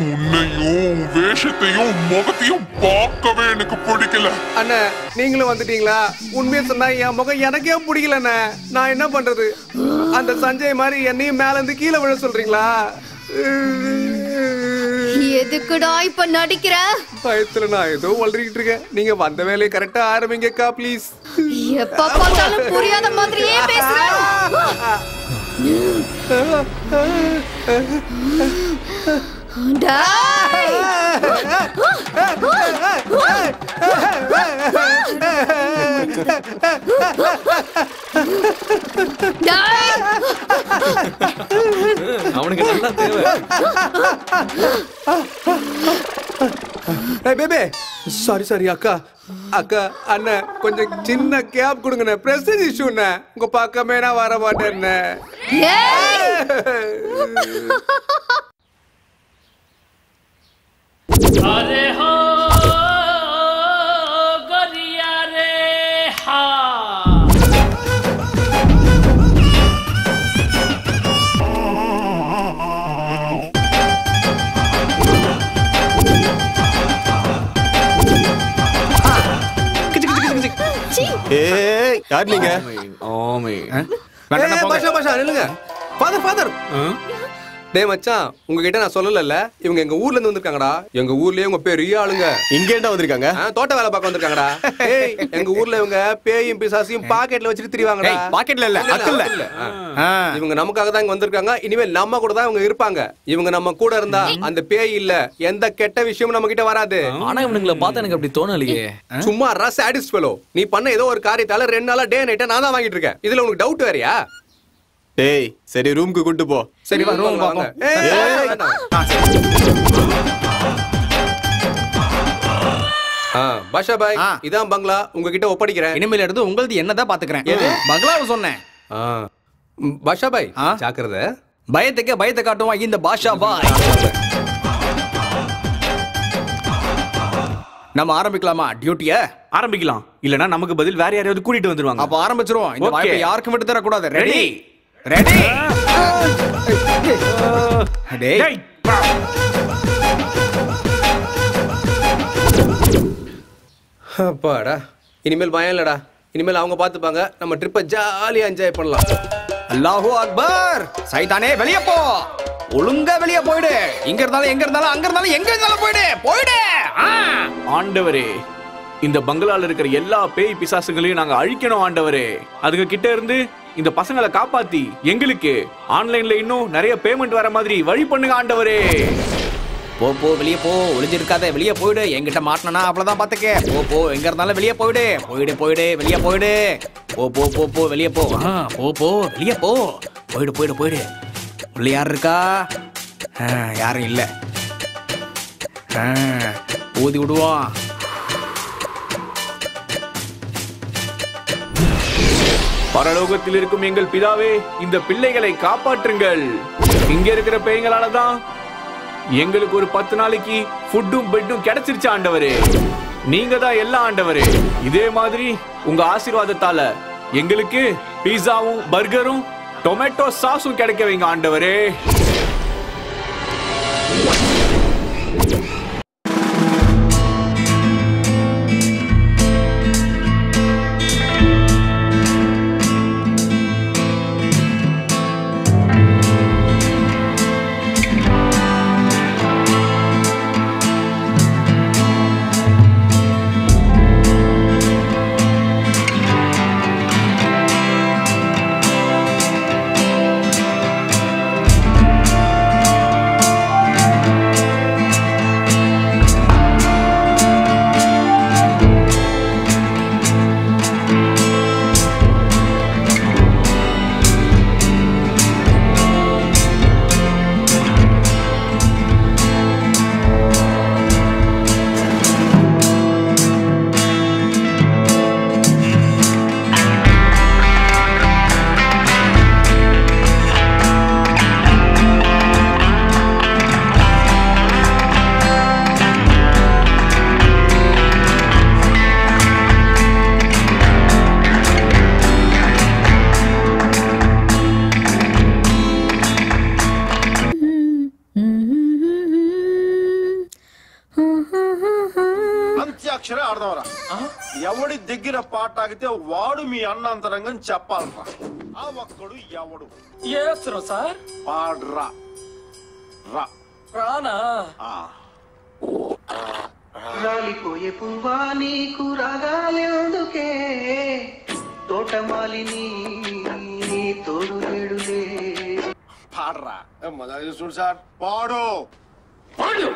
உன்னையும் வேஷத்தையும் முகத்தையும் பார்க்கவே எனக்கு பிடிக்கல. அண்ணா நீங்களும் வந்துட்டீங்களா? உண்மையை சொன்னா என் முகம் எனக்கே பிடிக்கலண்ண. நான் என்ன பண்றது? அந்த சஞ்சய் மாதிரி என்னையும் மேல இருந்து கீழே விழ சொல்றீங்களா? எதுக்குடா இப்ப நடிக்கிற? பயத்துல நான் ஏதோ வளரிக்கிட்டு இருக்கேன். நீங்க வந்த வேலையை கரெக்டா ஆரம்பிங்கக்கா பிளீஸ். எப்ப பார்த்தாலும் புரியாத மாதிரியே பேசுற. அவனுக்கு நல்லா தேவை. பேபே சாரி சாரி அக்கா அக்கா அண்ணா கொஞ்சம் சின்ன கேப் கொடுங்கண்ணே. பிரசன்ட் இஷ்யூண்ணே. உங்க பக்கமே நான் வர மாட்டேன்னு. अरे हो गरिया रे हा किच किच किच किच छी ए यार नींगे ओमे बड़ा बड़ा बड़ा निलुंगा फादर फादर டே மச்சான் உங்ககிட்ட நான் சொல்லல இவங்க எங்க ஊர்ல இருந்து வந்திருக்காங்கடா. எங்க ஊர்லயே இவங்க பெரிய ஆளுங்க. இங்க ஏண்டா வந்திருக்காங்க? தோட்ட வேலை பார்க்க வந்திருக்காங்கடா. ஏய் எங்க ஊர்ல இவங்க பேயும் பிசாசியும் பாக்கெட்ல வச்சிட்டு திரிவாங்கடா. பாக்கெட்ல இல்ல அக்கல்ல. இவங்க நமக்காக தான் இங்க வந்திருக்காங்க. இனிமேல் நம்ம கூட தான் இவங்க இருப்பாங்க. இவங்க நம்ம கூட இருந்தா அந்த பேய் இல்ல எந்த கெட்ட விஷயமும் நம்ம கிட்ட வராது. ஆனா இவனுங்களை பார்த்தா எனக்கு அப்படி தோணலையே. சும்மா ரா சாடிஸ்ட் ஃபெலோ. நீ பண்ண ஏதோ ஒரு காரியத்தால ரெண்டு நாளா டே நைட்டா நான் தான் வாங்கிட்டு இருக்கேன். இதுல உனக்கு டவுட் வேறயா? டேய் சரி ரூமுக்கு கூட்டி போ. சரி வா ரூம் வாங்க. ஆ பாஷா பாய் இதான் பங்களா. உங்ககிட்ட ஒப்படைக்கிறேன். இனிமேல் எடுத்து உங்களுது என்னதான் பாத்துக்கிறேன். பங்களாவை சொன்னேன். பாஷா பாய் ஜாக்கிரதை. பயத்துக்கு பயத்தை காட்டுவான் இந்த பாஷா பாய். நம்ம ஆரம்பிக்கலாமா டியூட்டிய? ஆரம்பிக்கலாம். இல்லனா நமக்கு பதில் வேற யாரையாவது கூட்டிட்டு வந்துருவாங்க. அப்ப ஆரம்பிச்சிரோம். இந்த வாய்ப்பை யாருக்கும் விட்டு தர கூடாது. Ready ready. டேய் அப்பாடா இனிமேல் பயம் இல்லடா. இனிமேல் அவங்க பாத்துப்பாங்க. நம்ம ட்ரிப்பை ஜாலியா என்ஜாய் பண்ணலாம். அல்லாஹு அக்பர். சைதானே வெளியே போ. ஒழுங்கா வெளியே போயிடு. இங்க இருந்தாலும் எங்க இருந்தாலும் அங்க இருந்தாலும் எங்க இருந்தாலும் போயிடு போயிடு. ஆண்டவரே இந்த பங்களால இருக்கிற எல்லா பேய் பிசாசுங்களையும் நாங்க அழிக்கணும் ஆண்டவரே. அதுக்கு கிட்ட இருந்து இந்த பசங்களை காப்பாத்தி எங்களுக்கு ஆன்லைன்ல இன்னும் நிறைய பேமெண்ட் வர மாதிரி வழி பண்ணுங்க ஆண்டவரே. போ போ வெளியே போ. ஒளிஞ்சிருக்காத வெளியே போயிடு. எங்கிட்ட மாட்டினா அவ்வளவுதான் பாத்துக்க. போ போ எங்க இருந்தாலும் வெளியே போயிடு போயிடு போயிடு வெளியே போயிடு. போ போ போ போ வெளியே போ. போ போ வெளியே போ போயிடு போயிடு போயிடு. உள்ள யார் இருக்கா? யாரும் இல்லை. ஊதி விடுவோம். பரலோகத்தில் இருக்கும் எங்கள் பிதாவே இந்த பிள்ளைகளை காப்பாற்றுங்கள். இங்க இருக்கிற பேய்களாலதான் எங்களுக்கு ஒரு 10 நாளைக்கு ஃபுட்டும் பெட்டும் கிடைச்சிருச்சு ஆண்டவரே. நீங்க தான் எல்லாம் ஆண்டவரே. இதே மாதிரி உங்க ஆசீர்வாதத்தால எங்களுக்கு பீஸாவும் பர்கரும் டொமேட்டோ சாஸும் கிடைக்க வைங்க ஆண்டவரே. అక్షరే ఆడదాంరా. ఎవడి దగ్గర పాట ఆగితే వాడు మీ అన్న అంతరంగని చెప్పాలరా. ఆ ఒక్కడు ఎవడు? ఏసరు సార్ పాడరా. రా రానా రాలిపోయే పువ్వా నీకు రాగాలేందుకే తోటమాలిని తోడు వేడులే. పాడరా మజా చూడు సార్. పాడు పాడు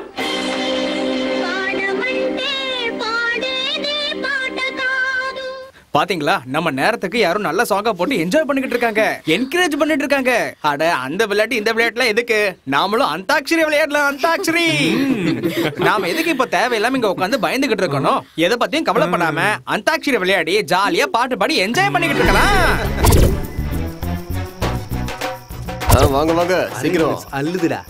பாத்தீங்களா நம்ம நேரத்துக்கு யாரும் நல்ல சாங்கா போட்டு என்ஜாய் பண்ணிக்கிட்டு இருக்காங்க, என்கரேஜ் பண்ணிட்டு இருக்காங்க. அட அந்த விளையாட்டு இந்த விளையாட்டுல எதுக்கு, நாமளும் அந்தாக்ஷரி விளையாடலாம். அந்தாக்ஷரி நாம எதுக்கு இப்ப தேவையில்லாம இங்க உட்காந்து பயந்துகிட்டு இருக்கணும்? எதை பத்தியும் கவலைப்படாம அந்தாக்ஷரி விளையாடி ஜாலியா பாட்டு பாடி என்ஜாய் பண்ணிக்கிட்டு இருக்கலாம். வாங்க வாங்க சீக்கிரம். அல்லுதுடா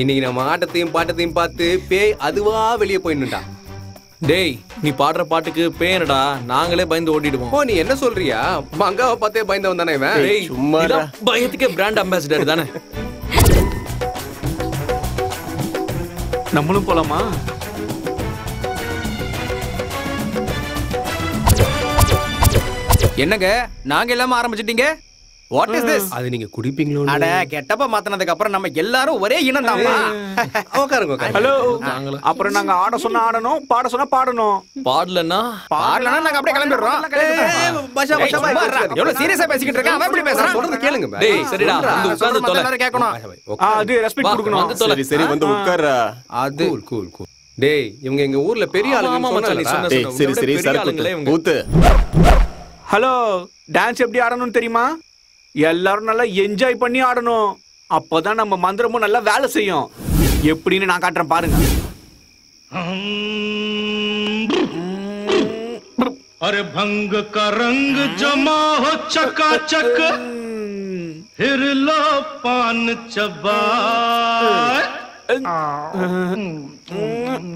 இன்னைக்கு நம்ம ஆட்டத்தையும் பாட்டத்தையும் பார்த்து பேய் அதுவா வெளியே போயிடணும்டா. டேய் நீ பாடுற பாட்டுக்கு பேயனடா, நாங்களே பயந்து ஓடிடுவோம். ஓ நீ என்ன சொல்றியா? மங்காவை பார்த்தே பயந்தவன் தானே இவன். டேய் சும்மா பயத்துக்கே பிராண்ட் அம்பாசிடர் தானே. நம்மளும் போலாமா? என்னங்க நாங்க எல்லாமே ஆரம்பிச்சிட்டீங்க? What is this? அது நீங்க குடிப்பீங்களோ? அட கெட்டப்ப மாத்துனதுக்கு அப்புறம் நம்ம எல்லாரும் ஒரே இனம்தாமா. ஓகேங்க ஓகே. ஹலோ. அப்புறம் நாங்க ஆட சொன்னா ஆடணும், பாட சொன்னா பாடணும். பாடலனா நாங்க அப்படியே கிளம்பிடுறோம். பாஷா பாஷா பாரு. எவ்வளவு சீரியஸா பேசிக்கிட்டு இருக்க. அவன் எப்படி பேசுறான் சொல்றது கேளுங்க. டேய் சரிடா வந்து உட்கார்ந்து தொலை. எல்லாரும் கேட்கணும். அது ரெஸ்பெக்ட் கொடுக்கணும். வந்து தொலை. சரி வந்து உட்கார். அது கூல் கூல் கூல். டேய் இவங்க எங்க ஊர்ல பெரிய ஆளுங்க சொன்னா நீ சொன்னா. சரி சரி சரி கூத்து. ஹலோ டான்ஸ் எப்படி ஆடணும்னு தெரியுமா? எல்லாரும் நல்லா என்ஜாய் பண்ணி ஆடணும், அப்பதான் நம்ம மந்திரமும் நல்லா வேலை செய்யும். எப்படின்னு நான் காட்டுறேன் பாருங்க. அரே भंग का रंग जमा हो चकाचक फिर लो पान चबाए.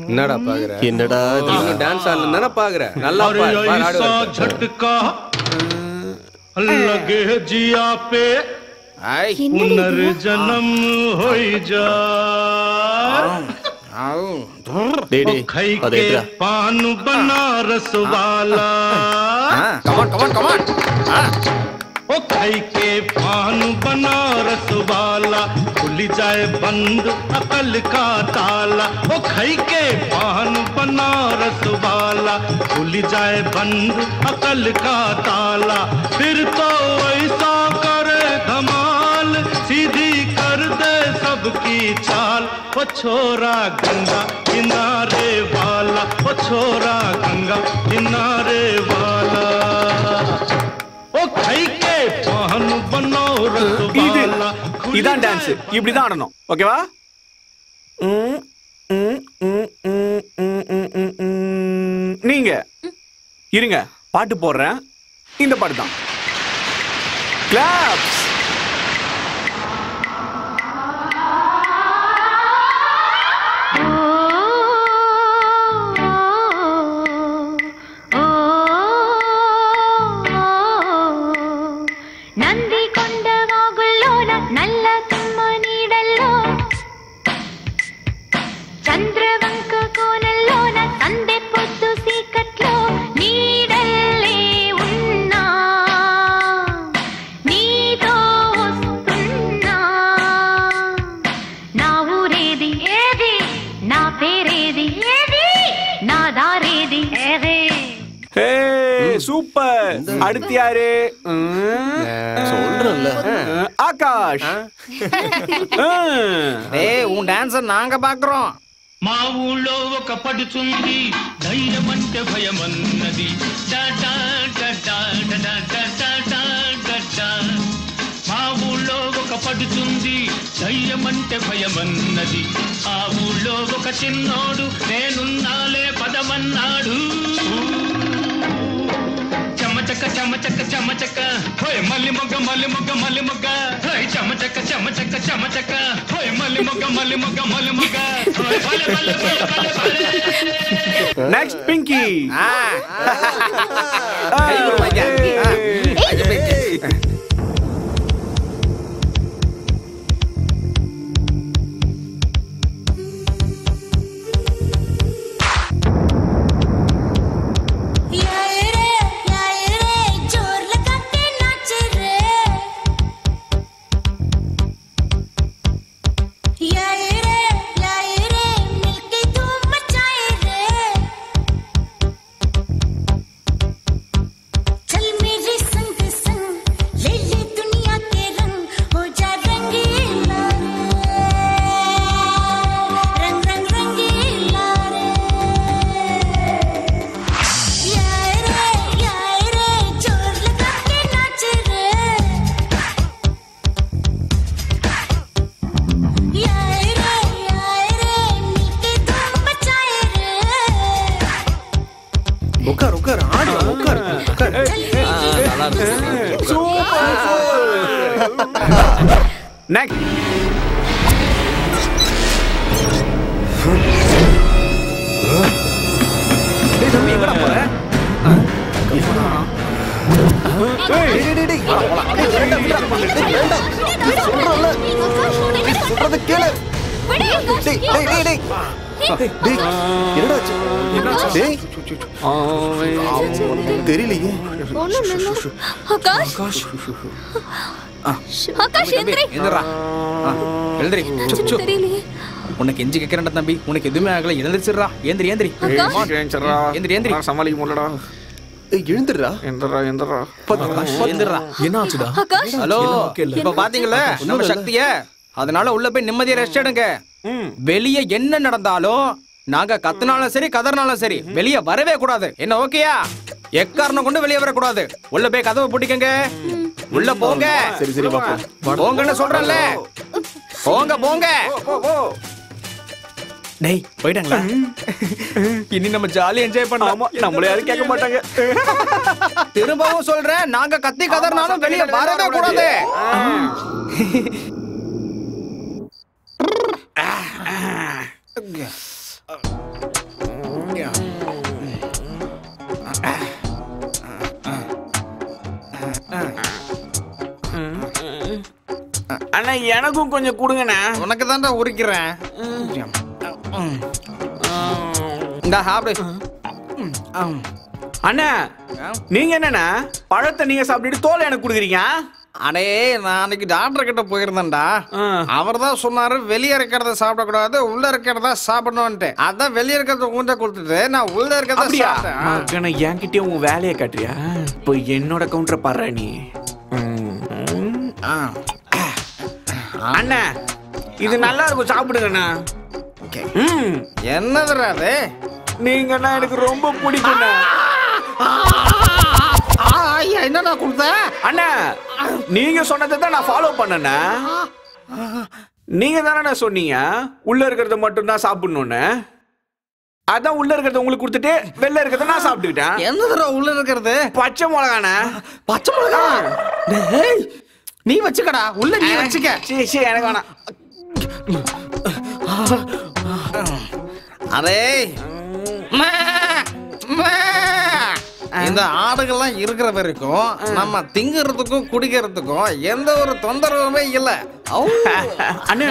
என்னடா பாக்குற? என்னடா நீங்க டான்ஸ் ஆடலன்னா பாக்குற? நல்லா பாடு. झटका लगे जिया पे पुनर्जन्म हो जाए पान बनारस वाला. ओ खाई के पान बनारस वाला खुल जाए बंद अकल का ताला. ओ खाई के पान बनारस वाला खुल जाए बंद अकल का ताला. फिर तो ऐसा करे धमाल सीधी कर दे सबकी चाल. ओ छोरा गंगा किनारे वाला. ओ छोरा गंगा किनारे वाला. ओ खाई के पान बनारस वाला. இதான் டான்ஸ், இப்படி தான் ஆடணும். ஓகேவா? நீங்க இருங்க பாட்டு போடுறேன். இந்த பாட்டு தான். கிளாப்ஸ். சூப்பர். அடுத்து யாரு? சொல்றல்ல ஆகாஷ். ஏய் உன் டான்ஸ் நாங்க பாக்குறோம். మా ఊళ్ళో ఒక పడుచుంది ధైర్యమంటే భయమన్నది. మా ఊళ్ళో ఒక పడుచుంది ధైర్యమంటే భయమన్నది. ఆ ఊళ్ళో ఒక చిన్నోడు నేనున్నాలే పదమన్నాడు. చమచక చమచక చమచక హోయ్ మల్లి మొగ్గ మల్లి మొగ్గ మల్లి మొగ్గ హోయ్ చమచక చమచక చమచక హోయ్ మల్లి మొగ్గ మల్లి మొగ్గ మల్లి మొగ్గ హోయ్ భలే భలే భలే భలే. నెక్స్ట్ పింకీ. ఆ హే మై గాడ్. అదే పింకీ. Super! Next! அதனால உள்ள போய் நிம்மதியா ரெஸ்ட் எடுங்க. வெளிய என்ன நடந்தாலும் நாங்க கத்துனால சரி கதறனால சரி வெளிய வரவே கூடாது. என்ன ஓகேயா? எக்காரணம் கொண்டு வெளிய வர கூடாது. உள்ள போய் கதவை பூட்டிக்கங்க. உள்ள போங்க. சரி சரி பாப்போம். போங்கன்னு சொல்றேன்ல. போங்க போங்க. டேய் போய்டங்களா? இனி நம்ம ஜாலியா என்ஜாய் பண்ணலாம். நம்மள யாரும் கேட்க மாட்டாங்க. திரும்பவும் சொல்றேன், நாங்க கத்தி கதறனாலும் வெளிய வரவே கூடாது. அண்ணா எனக்கும் கொஞ்சம் கொடுங்கண்ணா. உனக்கு தான்டா உரிக்கிறேன். அண்ணா நீங்க என்னண்ணா பழத்தை நீங்க சாப்பிட்டுட்டு தோலை எனக்கு கொடுக்குறீங்க? அடே நான் அன்னைக்கு டாக்டர் கிட்ட போயிருந்தேன்டா. அவர் தான் சொன்னாரு வெளியே இருக்கிறத சாப்பிட கூடாது, உள்ள இருக்கிறதா சாப்பிடணும்ட்டு. அதான் வெளியே இருக்கிறத உண்ட கொடுத்துட்டு நான் உள்ள இருக்கிறத. என்கிட்டயே உன் வேலையை காட்டுறியா? இப்போ என்னோட கவுண்டரை பாரு நீ. அண்ணா இது நல்லா இருக்கும், சாப்பிடுங்கண்ணா. என்னதுடா அது? நீங்கன்னா எனக்கு ரொம்ப பிடிக்கும்ண்ணா. என்னடா குடுத்த? அண்ணா நீங்க சொன்னதை தான் நான் ஃபாலோ பண்ணேண்ணா. நீங்க தானே சொன்னீங்க உள்ள இருக்கிறத மட்டும் தான் சாப்பிடணும்னு. அதான் உள்ள இருக்கிறத உங்களுக்கு கொடுத்துட்டு வெளில இருக்கிறத நான் சாப்பிட்டுக்கிட்டேன். என்னதுடா உள்ள இருக்கிறது? பச்சை மிளகாண்ணா. பச்சை மிளகா நீ வச்சுக்கடா, உள்ள நீ வச்சுக்க. சரி சரி எனக்கு வேணாம். அரே இந்த ஆடுகள்லாம் இருக்கிற வரைக்கும் நம்ம திங்கிறதுக்கும் குடிக்கிறதுக்கும் எந்த ஒரு தொந்தரவுமே இல்லை. அண்ணா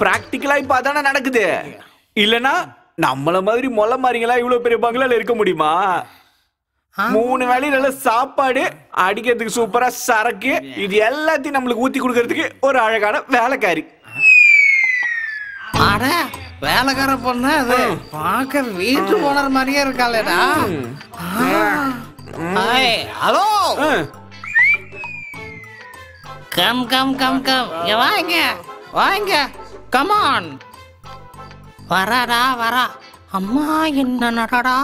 பிராக்டிகலா இப்ப அதான நடக்குது. இல்லனா நம்மள மாதிரி மொல்ல மாறீங்களா இவ்வளவு பெரிய பங்களால இருக்க முடியுமா? 3 வேளையும் நல்ல சாப்பாடு, அடிக்கிறதுக்கு சூப்பரா சரக்கு, இது எல்லாத்தையும் நம்மளுக்கு ஊத்தி கொடுக்கறதுக்கு ஒரு அழகான வேலைக்காரி. அட வேலைக்கார பொண்ணு, அது பாக்க வீட்டு ஓனர் மாதிரியே இருக்காளேடா. Hello come come come come, வாங்க வாங்க, கமான். வரடா வரா. அம்மா என்ன நடடா?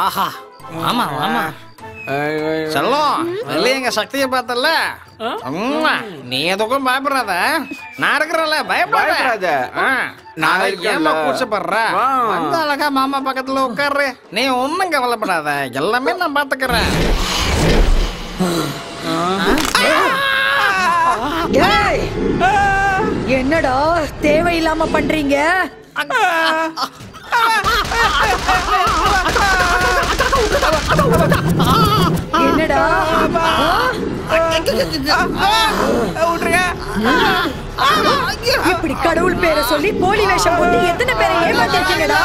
ஆஹா ஆமா ஆமா செல்லம், வெளியே எங்க சக்தியை பார்த்தல. நீ எதுக்கும் பயப்படாத, நான் இருக்கிறேன்ல. பயப்படாத, நான் அழகா மாமா பக்கத்துல உட்காரு. நீ ஒன்னும் கவலைப்படாத, எல்லாமே நான் பாத்துக்கிறேன். என்னடா தேவையில்லாம பண்றீங்க? என்னடா இப்படி கடவுள் பேரை சொல்லி போலி வேஷம் போட்டு எத்தனை பேரை ஏமாத்திருக்கீங்கடா?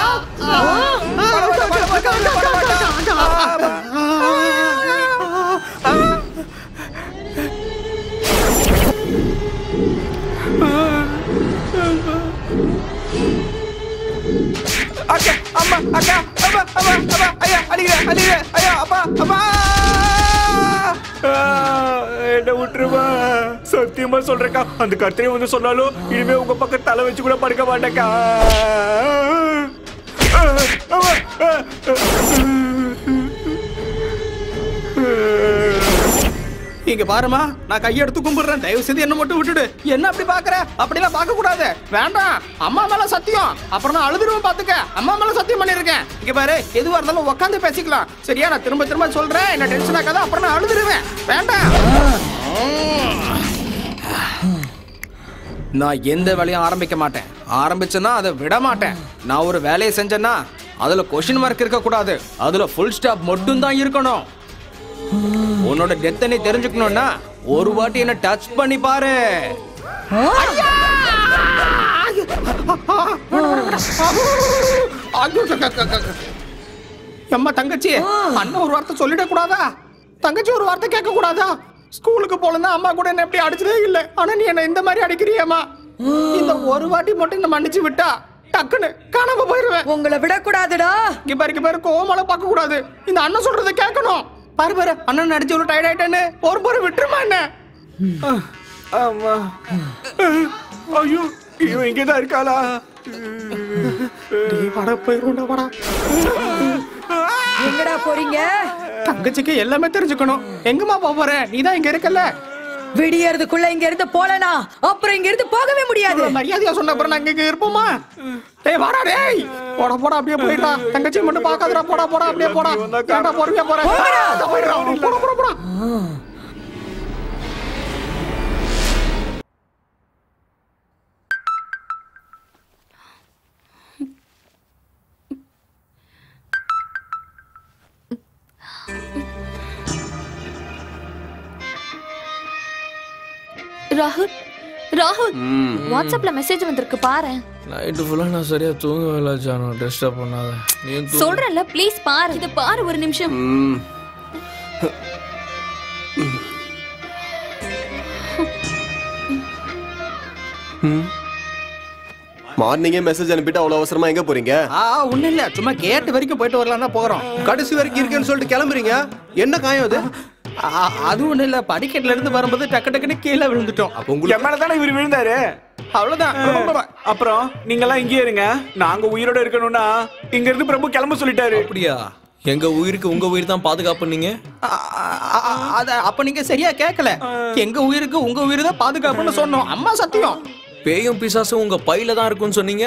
அக்கா அம்மா அக்கா அம்மா அம்மா அம்மா ஐயா அடிக்கிறேன் அடிக்கிறேன் ஐயா அப்பா அம்மா. என்ன விட்டுருவா? சத்தியமா சொல்றேக்கா, அந்த கத்திரியை வந்து சொன்னாலும் இனிமே உங்க பக்கம் தலை வச்சு கூட படுக்க மாட்டேக்கா. இங்க பாருமா, நான் கையெடுத்து கும்பிடுறேன், தயவு செய்து என்ன மட்டும் விட்டுடு. என்ன அப்படி பாக்குற? அப்படிலாம் பார்க்க கூடாது, வேண்டாம். அம்மா மேல சத்தியம், அப்புறம் நான் அழுதுருவேன் பாத்துக்க. அம்மா மேல சத்தியம் பண்ணிருக்கேன். இங்க பாரு, எதுவா இருந்தாலும் உட்காந்து பேசிக்கலாம், சரியா? நான் திரும்ப திரும்ப சொல்றேன், என்ன டென்ஷன் ஆகாத, அப்புறம் நான் அழுதுருவேன், வேண்டாம். நான் எந்த வேலையும் ஆரம்பிக்க மாட்டேன், ஆரம்பிச்சேன்னா அதை விட மாட்டேன். நான் ஒரு வேலையை செஞ்சேன்னா அதுல கொஸ்டின் மார்க் இருக்க கூடாது, அதுல ஃபுல் ஸ்டாப் மட்டும் தான் இருக்கணும். உன்னோட டெத்தை நீ தெரிஞ்சுக்கணும்னா ஒரு வாட்டி என்ன டச் பண்ணி பாரு. அம்மா தங்கச்சி, அண்ணன் ஒரு வார்த்தை சொல்லிட கூடாதா? தங்கச்சி ஒரு வார்த்தை கேட்க கூடாதா? ஸ்கூலுக்கு போலன்னா அம்மா கூட என்ன எப்படி அடிச்சதே இல்லை, ஆனா நீ என்ன இந்த மாதிரி அடிக்கிறியம்மா. இந்த ஒரு வாட்டி மட்டும் இந்த மன்னிச்சு விட்டா டக்குன்னு காணாம போயிருவேன். உங்களை விட கூடாதுடா. இங்க பாருக்கு பாரு, கோமால பார்க்க கூடாது, இந்த அண்ணன் சொல்றதை கேட்கணும். பாரு பாரு, அண்ணன் அடிச்சு ஒரு டயர்ட் ஆயிட்டேன்னு ஒரு போற விட்டுருமா என்ன? ஐயோ, இவன் இங்கதான் இருக்காளா? எங்கடா போறீங்க? தங்கச்சிக்கு எல்லாமே தெரிஞ்சுக்கணும். எங்கம்மா போற? நீதான் இங்க இருக்கல. விடியறதுக்குள்ள இங்க இருந்து போலனா அப்புறம் இங்க இருந்து போகவே முடியாது. மரியாதையா சொன்ன அப்புறம் நாங்க இங்க இருப்போமா? டேய் வாடா, டேய் போடா போடா, அப்படியே போயிடா. தங்கச்சி மட்டும் பாக்காதடா, போடா போடா, அப்படியே போடா. கேடா போறியா? போற போயிடா, போடா போடா போடா. ராகுல், ராகுல் வாட்ஸ்அப்ல மெசேஜ் வந்திருக்கு பாரு. நைட் ஃபுல்லா நான் சரியா தூங்கவே இல்ல, டிஸ்டர்ப் பண்ணாத. நீ சொல்றல ப்ளீஸ் பாரு, இது பாரு ஒரு நிமிஷம். மார்னிங்கே மெசேஜ் அனுப்பிட்டு அவ்வளவு அவசரமா எங்க போறீங்க? ஒண்ணு இல்ல, சும்மா கேட் வரைக்கும் போயிட்டு வரலாம் தான் போறோம். கடைசி வரைக்கும் இருக்கேன்னு சொல்லிட்டு கிளம்புறீங்க, என்ன காயம் அது? அது ஒண்ணு இல்ல, படிக்கட்டுல இருந்து வரும்போது டக்கு டக்குன்னு கீழே விழுந்துட்டோம். இவரு விழுந்தாரு, அவ்வளவுதான். அப்புறம் நீங்க எல்லாம் இங்கே இருங்க, நாங்க உயிரோட இருக்கணும்னா இங்க இருந்து பிரபு கிளம்ப சொல்லிட்டாரு. அப்படியா? எங்க உயிருக்கு உங்க உயிர் தான் பாதுகாப்பு. நீங்க அத அப்ப நீங்க சரியா கேட்கல. எங்க உயிருக்கு உங்க உயிர் தான் பாதுகாப்புன்னு சொன்னோம், அம்மா சத்தியம். பேயும் பிசாசும் உங்க பையில தான் இருக்கும்னு சொன்னீங்க.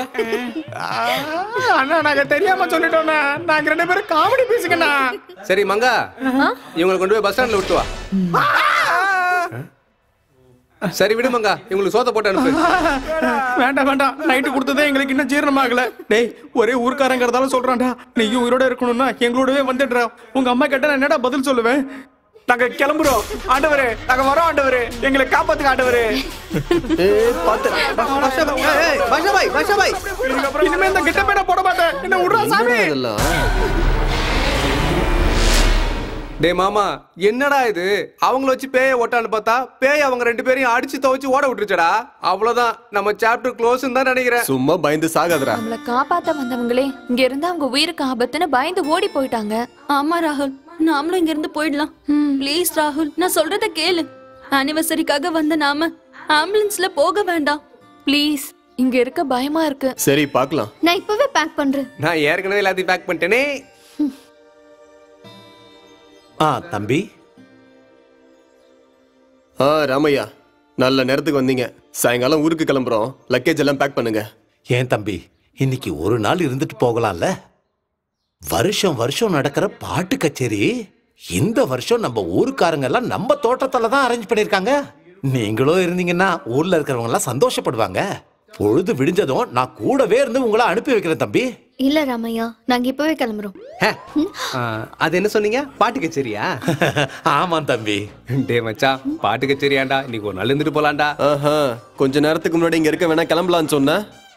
அண்ணா நாங்க தெரியாம சொல்லிட்டோம்னா நாங்க ரெண்டு பேரும் காமெடி பேசிக்கண்ணா. சரி மங்கா, இவங்களை கொண்டு போய் பஸ் ஸ்டாண்ட்ல விட்டு வா. சரி விடு மங்கா, இவங்களுக்கு சோத்த போட்டு அனுப்பு. வேண்டாம் வேண்டாம், நைட்டு கொடுத்ததே எங்களுக்கு இன்னும் ஜீரணமாகல. டேய் ஒரே ஊர்க்காரங்கிறதால சொல்றான்டா, நீயும் உயிரோட இருக்கணும்னா எங்களோடவே வந்துடுறா. உங்க அம்மா கேட்டா என்னடா பதில் சொல்லுவேன்? நாங்க கிளம்புறோம் ஆண்டவரே, நாங்க வரோம் ஆண்டவரே, எங்களை காப்பாத்துங்க ஆண்டவரே. இனிமே இந்த கிட்ட பேட போட மாட்டேன், என்ன விடுறா சாமி. டே மாமா, என்னடா இது? அவங்கள வச்சு பேய ஓட்டான்னு பார்த்தா பேய் அவங்க ரெண்டு பேரையும் அடிச்சு துவைச்சு ஓட விட்டுருச்சடா. அவ்வளவுதான், நம்ம சாப்டர் க்ளோஸ் தான் நினைக்கிறேன். சும்மா பயந்து சாகாதடா. நம்மள காப்பாத்த வந்தவங்களே இங்க இருந்து அவங்க உயிருக்கு ஆபத்துன்னு பயந்து ஓடி போயிட்டாங்க. ஆமா ராகுல், நாமளும் இங்க இருந்து போயிடலாம். ப்ளீஸ் ராகுல், நான் சொல்றத கேளு. அனிவர்சரிக்காக வந்த நாம ஆம்புலன்ஸ்ல போக வேண்டாம் ப்ளீஸ், இங்க இருக்க பயமா இருக்கு. சரி பார்க்கலாம், நான் இப்பவே பேக் பண்றேன். நான் ஏற்கனவே எல்லாத்தையும் பேக் பண்ணிட்டேனே. தம்பி ராமையா, நல்ல நேரத்துக்கு வந்தீங்க. சாயங்காலம் ஊருக்கு கிளம்புறோம், லக்கேஜ் எல்லாம் பேக் பண்ணுங்க. ஏன் தம்பி, இன்னைக்கு ஒரு நாள் இருந்துட்டு போகலாம்ல? வருஷம் வருஷம் நடக்கிற பாட்டு கச்சேரி இந்த வருஷம் நம்ம ஊருக்காரங்க எல்லாம் நம்ம தோட்டத்துல தான் அரேஞ்ச் பண்ணிருக்காங்க. நீங்களும் இருந்தீங்கன்னா ஊர்ல இருக்கிறவங்க எல்லாம் சந்தோஷப்படுவாங்க. பொழுது விடிஞ்சதும் நான் கூடவே இருந்து உங்களை அனுப்பி வைக்கிறேன் தம்பி. இல்ல ராமையா, நாங்க இப்பவே கிளம்புறோம். அது என்ன சொன்னீங்க, பாட்டு கச்சேரியா? ஆமா தம்பி. டே மச்சா, பாட்டு கச்சேரியாண்டா, இன்னைக்கு ஒரு நாள் இருந்துட்டு போலாண்டா. கொஞ்ச நேரத்துக்கு முன்னாடி இங்க இருக்க வேணா கிளம்பலான்னு சொன்ன.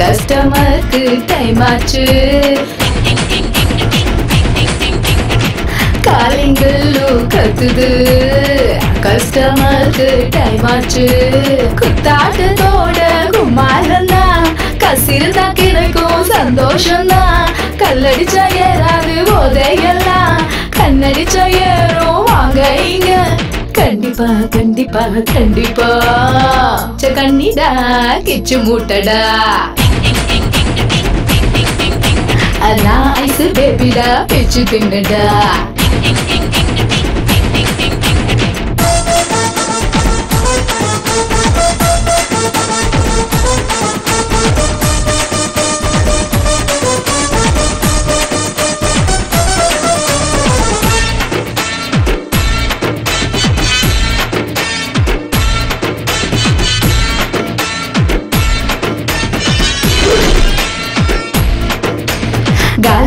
Customer time aachu calling bell kattudhu customer time aachu kuttaadu thoda kumarana kasir takirko sandoshana kalladicha yeradu odeyalla kannadicha yero vaangainga kandipa kandipa kandipa chakannida kichu mutada ana ice baby da pichu tinnada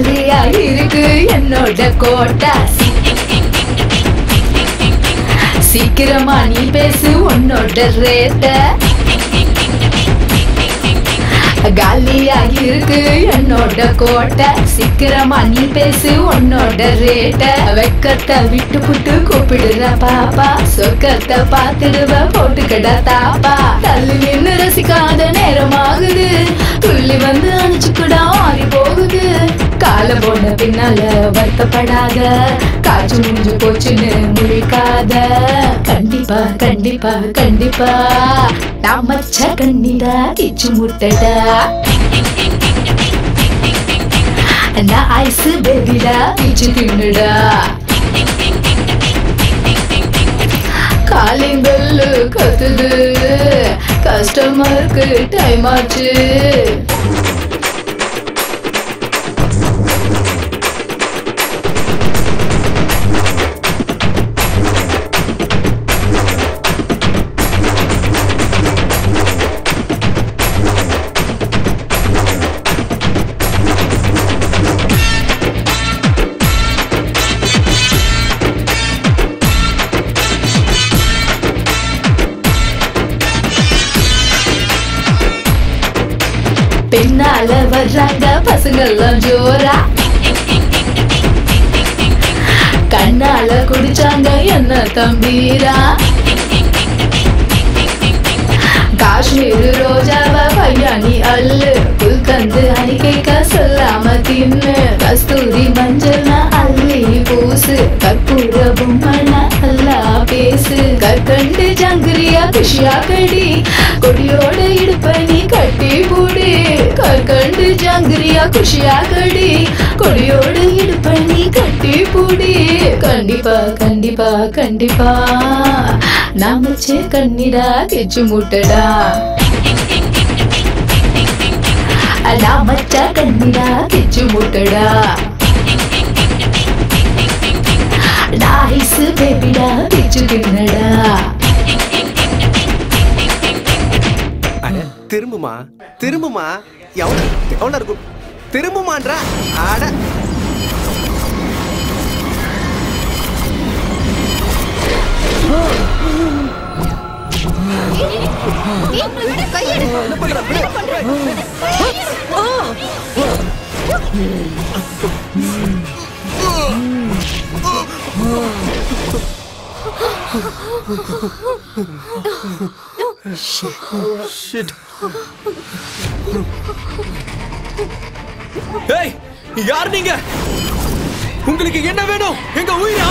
Galiya irukku ennoda kota Sikirama nee pesu onnoda reta Galiya irukku ennoda kota Sikirama nee pesu onnoda reta Vekkatta vittu puttu koopidra papa Sokatta paathiduva potukada tapa Thalli ninnu rasikada neramaagudhu Thulli vandu anichukuda aari pogudhu Kala bona pinnala varthapadada Kaaju munju pochinu mulikada Kandipa kandipa kandipa Namacha kannida kichu muttada Na ice baby da kichu tinnada Calling bell kattudu customer ku time aachu Pinnal varanga pasangallam jora kannal kudichanga enna thambira Kashmir rojava payyani allu kulkand arike ka salamatin kasturi manjana alli poosu karpura bummana alla pesu karkand jangriya kushiya kadi kodiyode idupani katti poodi karkand jangriya kushiya kadi kodiyode idupani katti poodi kandipa kandipa kandipa namache kannida kechu mutada namacha kannida kechu mutada nice baby da kechu tinnada ana thirumuma thirumuma yavana yavana irukum thirumumandra ana Shit. Hey, யார் நீங்க? உங்களுக்கு என்ன வேணும்? எங்க உயிரா?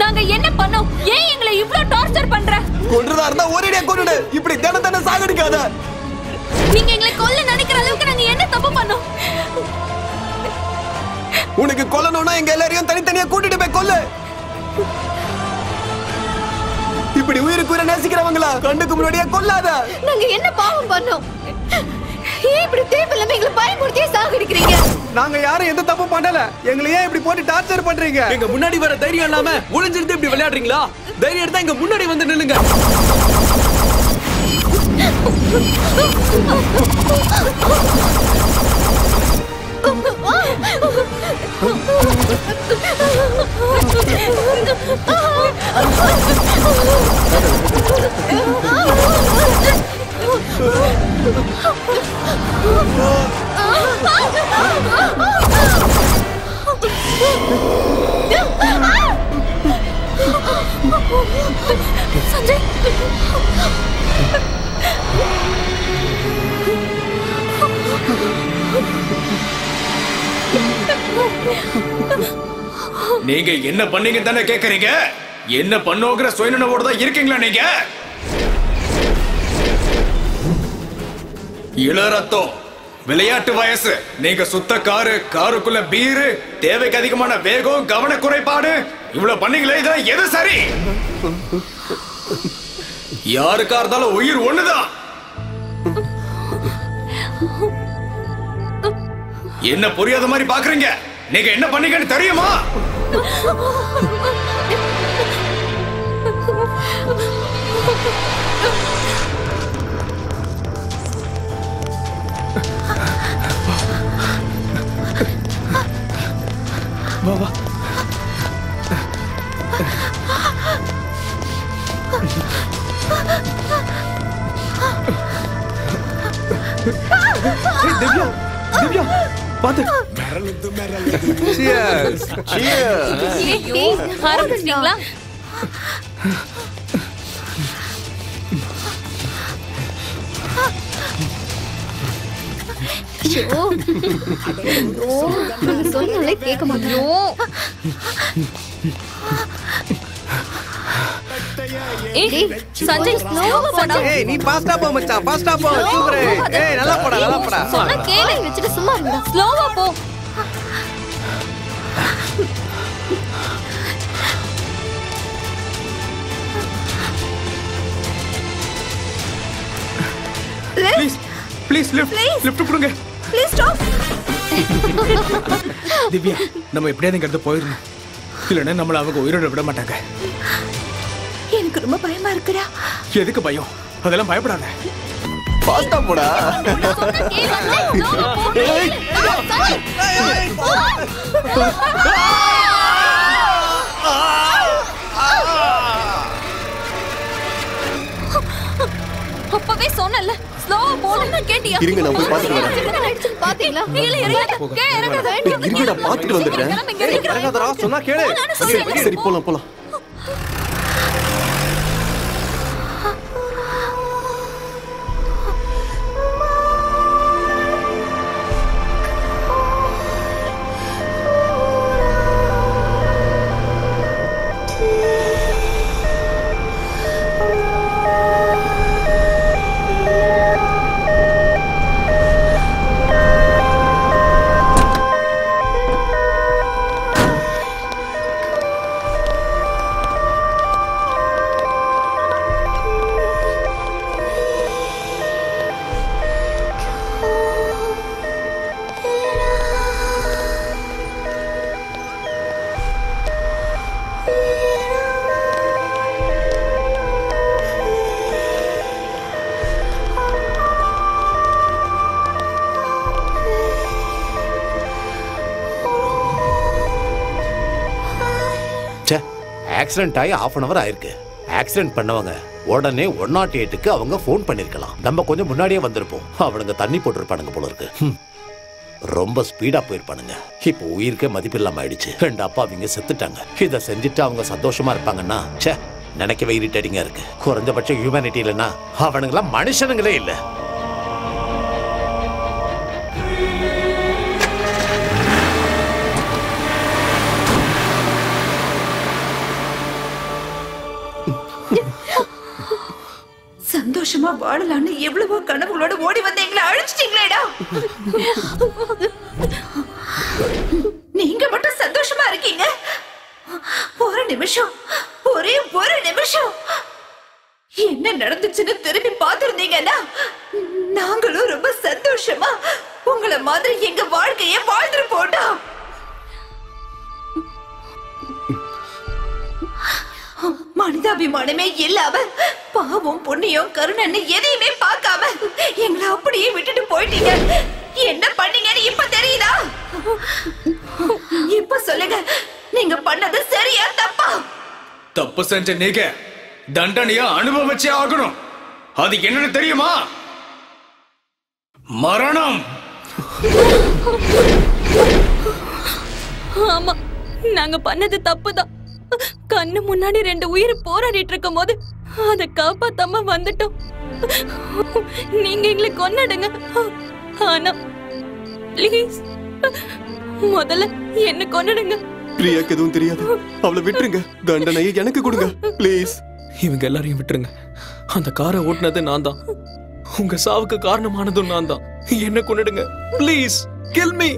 நாங்க என்ன பண்ணோம்? ஏன் எங்களை இவ்ளோ டார்ச்சர் பண்ற? கொன்றதா இருந்தா ஒரேடியா கொன்னுடு. இப்படி தடதட சாகடிக்காத. நீங்க எங்களை கொல்ல நினைக்கிற அளவுக்கு நாங்க என்ன தப்பு பண்ணோம்? உனக்கு கொல்லணும்னா எங்க எல்லாரையும் தனித்தனியா கூட்டிட்டு போய் கொல்லு. இப்படி உயிருக்குற நேசிக்கிறவங்கள கண்ணுக்கு முன்னாடியே கொல்லாத. நாங்க என்ன பாவம் பண்ணோம்? ஏன் இப்படி தேவையில்லாம எங்களை பயமுறுத்தி சாகடிக்கிறீங்க? நாங்க யாரும் எந்த தப்பு பண்ணல. எங்களை ஏன் இப்படி போட்டு டார்ச்சர் பண்றீங்க? எங்க முன்னாடி வர தைரியம் இல்லாம ஒளிஞ்சிருந்து இப்படி விளையாடுறீங்களா? தைரியம் இருந்தா எங்க முன்னாடி வந்து நில்லுங்க. நீங்க என்ன பண்ணீங்க தானே கேக்குறீங்க? என்ன பண்ணோங்கிற சுயநலவோடு தான் இருக்கீங்களா நீங்க? இளரத்தம், விளையாட்டு வயசு, நீங்க சுத்த காரு, காருக்குள்ள பீரு, தேவைக்கு அதிகமான வேகம், கவன குறைபாடு, இவ்வளவு பண்ணீங்களே, இதெல்லாம் எது சரி? யாருக்கா இருந்தாலும் உயிர் ஒண்ணுதான். என்ன புரியாத மாதிரி பாக்குறீங்க? நீங்க என்ன பண்ணீங்கன்னு தெரியுமா? Baba. Hey, Divya! Divya! Paath! Cheers! Cheers! ஐயோ, நான் சொன்னே கேட்க மாட்டேன். ஏய் சஞ்சய், ஸ்லோவா போடா. ஏய் நீ ஃபாஸ்டா போ மச்சான், ஃபாஸ்டா போ. சூப்பர். ஏய் நல்லா போடா, நல்லா போடா. சொன்னா கேளு, வெச்சிட்டு சும்மா இருடா. ஸ்லோவா போ. ப்ளீஸ் ப்ளீஸ் லிஃப்ட் கொடுங்க. Please stop. திவ்யா, நம்ம எப்படியாவது இங்க இருந்து போயிடணும். இல்லைன்னா நம்மள அவங்க உயிரோட விட மாட்டாங்க. எனக்கு ரொம்ப பயமா இருக்குடா. எதுக்கு பயம்? அதெல்லாம் பயப்படாத. பாஸ்டா போடா. அப்பவே சொன்னல ஸ்லோவா போடுன்னு கேட்டியா? இருங்க நான் போய் பாத்துட்டு வரேன். பாத்தீங்களா? கீழ இறங்க. கே இறங்காத. இருங்கடா பாத்துட்டு வந்துட்டேன். இறங்காதடா சொன்னா கேளு. சரி போலாம் போலாம். ஆக்சிடென்ட் ஆகி ஹாஃப் அன் அவர் ஆயிருக்கு. ஆக்சிடென்ட் பண்ணவங்க உடனே 108க்கு அவங்க ஃபோன் பண்ணியிருக்கலாம். நம்ம கொஞ்சம் முன்னாடியே வந்திருப்போம். அவனுங்க தண்ணி போட்டிருப்பானுங்க போல இருக்கு. ரொம்ப ஸ்பீடாக போயிருப்பானுங்க. இப்போ உயிருக்கே மதிப்பு இல்லாமல் ஆயிடுச்சு. ரெண்டு அப்பா அவங்க செத்துட்டாங்க. இதை செஞ்சுட்டு அவங்க சந்தோஷமா இருப்பாங்கன்னா சே நினைக்கவே இரிட்டேட்டிங்காக இருக்கு. குறைஞ்சபட்சம் ஹியூமனிட்டி இல்லைன்னா அவனுங்களாம் மனுஷனுங்களே இல்லை. சந்தோஷமா வாழலான்னு எவ்வளவோ கனவுகளோட ஓடி வந்து எங்களை அழிச்சிட்டீங்களேடா. நீங்க மட்டும் சந்தோஷமா இருக்கீங்க. ஒரே ஒரு நிமிஷம் என்ன நடந்துச்சுன்னு திரும்பி பார்த்திருந்தீங்கன்னா நாங்களும் ரொம்ப சந்தோஷமா உங்களை மாதிரி எங்க வாழ்க்கைய வாழ்ந்துட்டு போட்டா. மனிதாபிமானமே இல்லாம பாவம் பொண்ணியம் கருணன்னு எதையுமே பார்க்காம எங்களை அப்படியே விட்டுட்டு போயிட்டீங்க. என்ன பண்ணீங்கன்னு இப்ப தெரியுதா? இப்ப சொல்லுங்க, நீங்க பண்ணது சரியா தப்பா? தப்பு செஞ்ச நீங்க தண்டனைய அனுபவிச்சே ஆகணும். அது என்னன்னு தெரியுமா? மரணம். ஆமா, நாங்க பண்ணது தப்புதான். கண்ணு முன்னாடி ரெண்டு உயிர் போராடிட்டு இருக்கும் போது அதை காப்பாத்தாம வந்துட்டோம். நீங்க எங்களை கொண்டாடுங்க. ஆனா பிளீஸ் முதல்ல என்ன கொண்டாடுங்க. பிரியாக்கு எதுவும் தெரியாது, அவளை விட்டுருங்க. தண்டனையை எனக்கு கொடுங்க பிளீஸ். இவங்க எல்லாரையும் விட்டுருங்க. அந்த காரை ஓட்டினது நான் தான். உங்க சாவுக்கு காரணமானதும் நான் தான். என்ன கொண்டுடுங்க please. Kill me,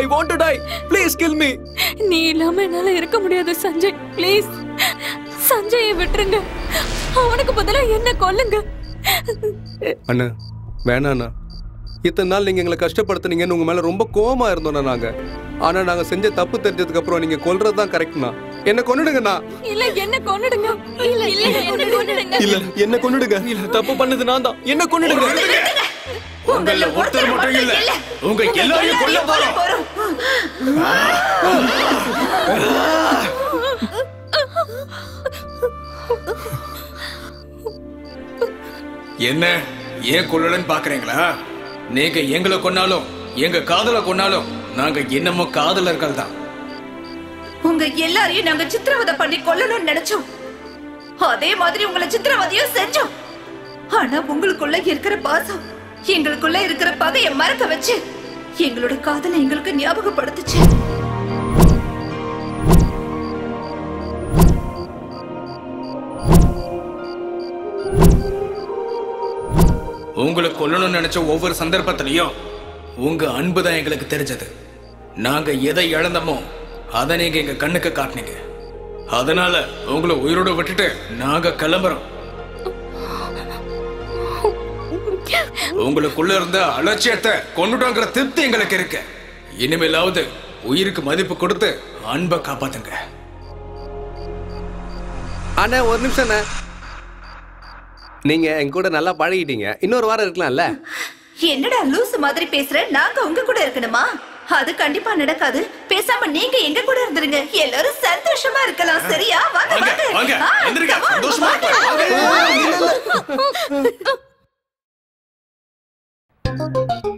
I want to die, please kill me. நீ இல்லாம என்னால இருக்க முடியாது சஞ்சய், ப்ளீஸ். சஞ்சயை விட்டுருங்க, அவனுக்கு பதிலா என்ன கொல்லுங்க. அண்ணா வேணாண்ணா, இத்தனை நாள் நீங்க எங்களை கஷ்டப்படுத்துனீங்கன்னு உங்க மேல ரொம்ப கோவமா இருந்தோம்னா நாங்க. ஆனா நாங்க செஞ்ச தப்பு தெரிஞ்சதுக்கு அப்புறம் நீங்க கொல்றதுதான் கரெக்ட்னா. என்ன கொன்னுடுங்கண்ணா. இல்ல என்ன கொன்னுடுங்க. இல்ல இல்ல என்ன கொன்னுடுங்க. இல்ல என்ன கொன்னுடுங்க. இல்ல தப்பு பண்ணது நான் தான். என்ன கொன்னுடுங்க. உங்கள ஒருத்தர் மட்டும் இல்ல, உங்க எல்லாரையும் கொல்ல போறோம். என்ன ஏன் கொல்லலன்னு பாக்குறீங்களா? நீங்க எங்களை கொன்னாலும் எங்க காதல கொன்னாலும் நாங்க என்னமோ காதலர்கள் தான். உங்க எல்லாரையும் நாங்க சித்திரவதை பண்ணி கொல்லணும்னு நினைச்சோம். அதே மாதிரி உங்களை சித்திரவதையும் செஞ்சோம். ஆனா உங்களுக்குள்ள இருக்கிற பாசம், எங்களுக்குள்ள இருக்கிற பகையை மறக்க வச்சு எங்களோட காதலை எங்களுக்கு ஞாபகப்படுத்துச்சு. உங்களை கொல்லணும்னு நினைச்ச ஒவ்வொரு சந்தர்ப்பத்திலையும் உங்க அன்புதான் எங்களுக்கு தெரிஞ்சது. நாங்க எதை இழந்தமோ அதை நீங்க எங்க கண்ணுக்கு காட்டினீங்க. அதனால உங்களை உயிரோட விட்டுட்டு நாங்க கிளம்புறோம். உங்களுக்குள்ள இருந்த அலட்சியத்தை கொண்டுட்டோங்கிற திருப்தி எங்களுக்கு இருக்கு. இனிமேலாவது உயிருக்கு மதிப்பு கொடுத்து அன்பை காப்பாத்துங்க. ஆனா ஒரு நிமிஷம், நீங்க எங்க கூட நல்லா பழகிட்டீங்க, இன்னொரு வாரம் இருக்கலாம்ல. என்னடா லூசு மாதிரி பேசுற? நாங்க உங்க கூட இருக்கணுமா? அது கண்டிப்பா நடக்காது. பேசாம நீங்க எங்க கூட இருந்துருங்க, எல்லாரும் சந்தோஷமா இருக்கலாம். சரியா? வாங்க வாங்க எந்திரங்க, சந்தோஷமா இருக்கலாம்.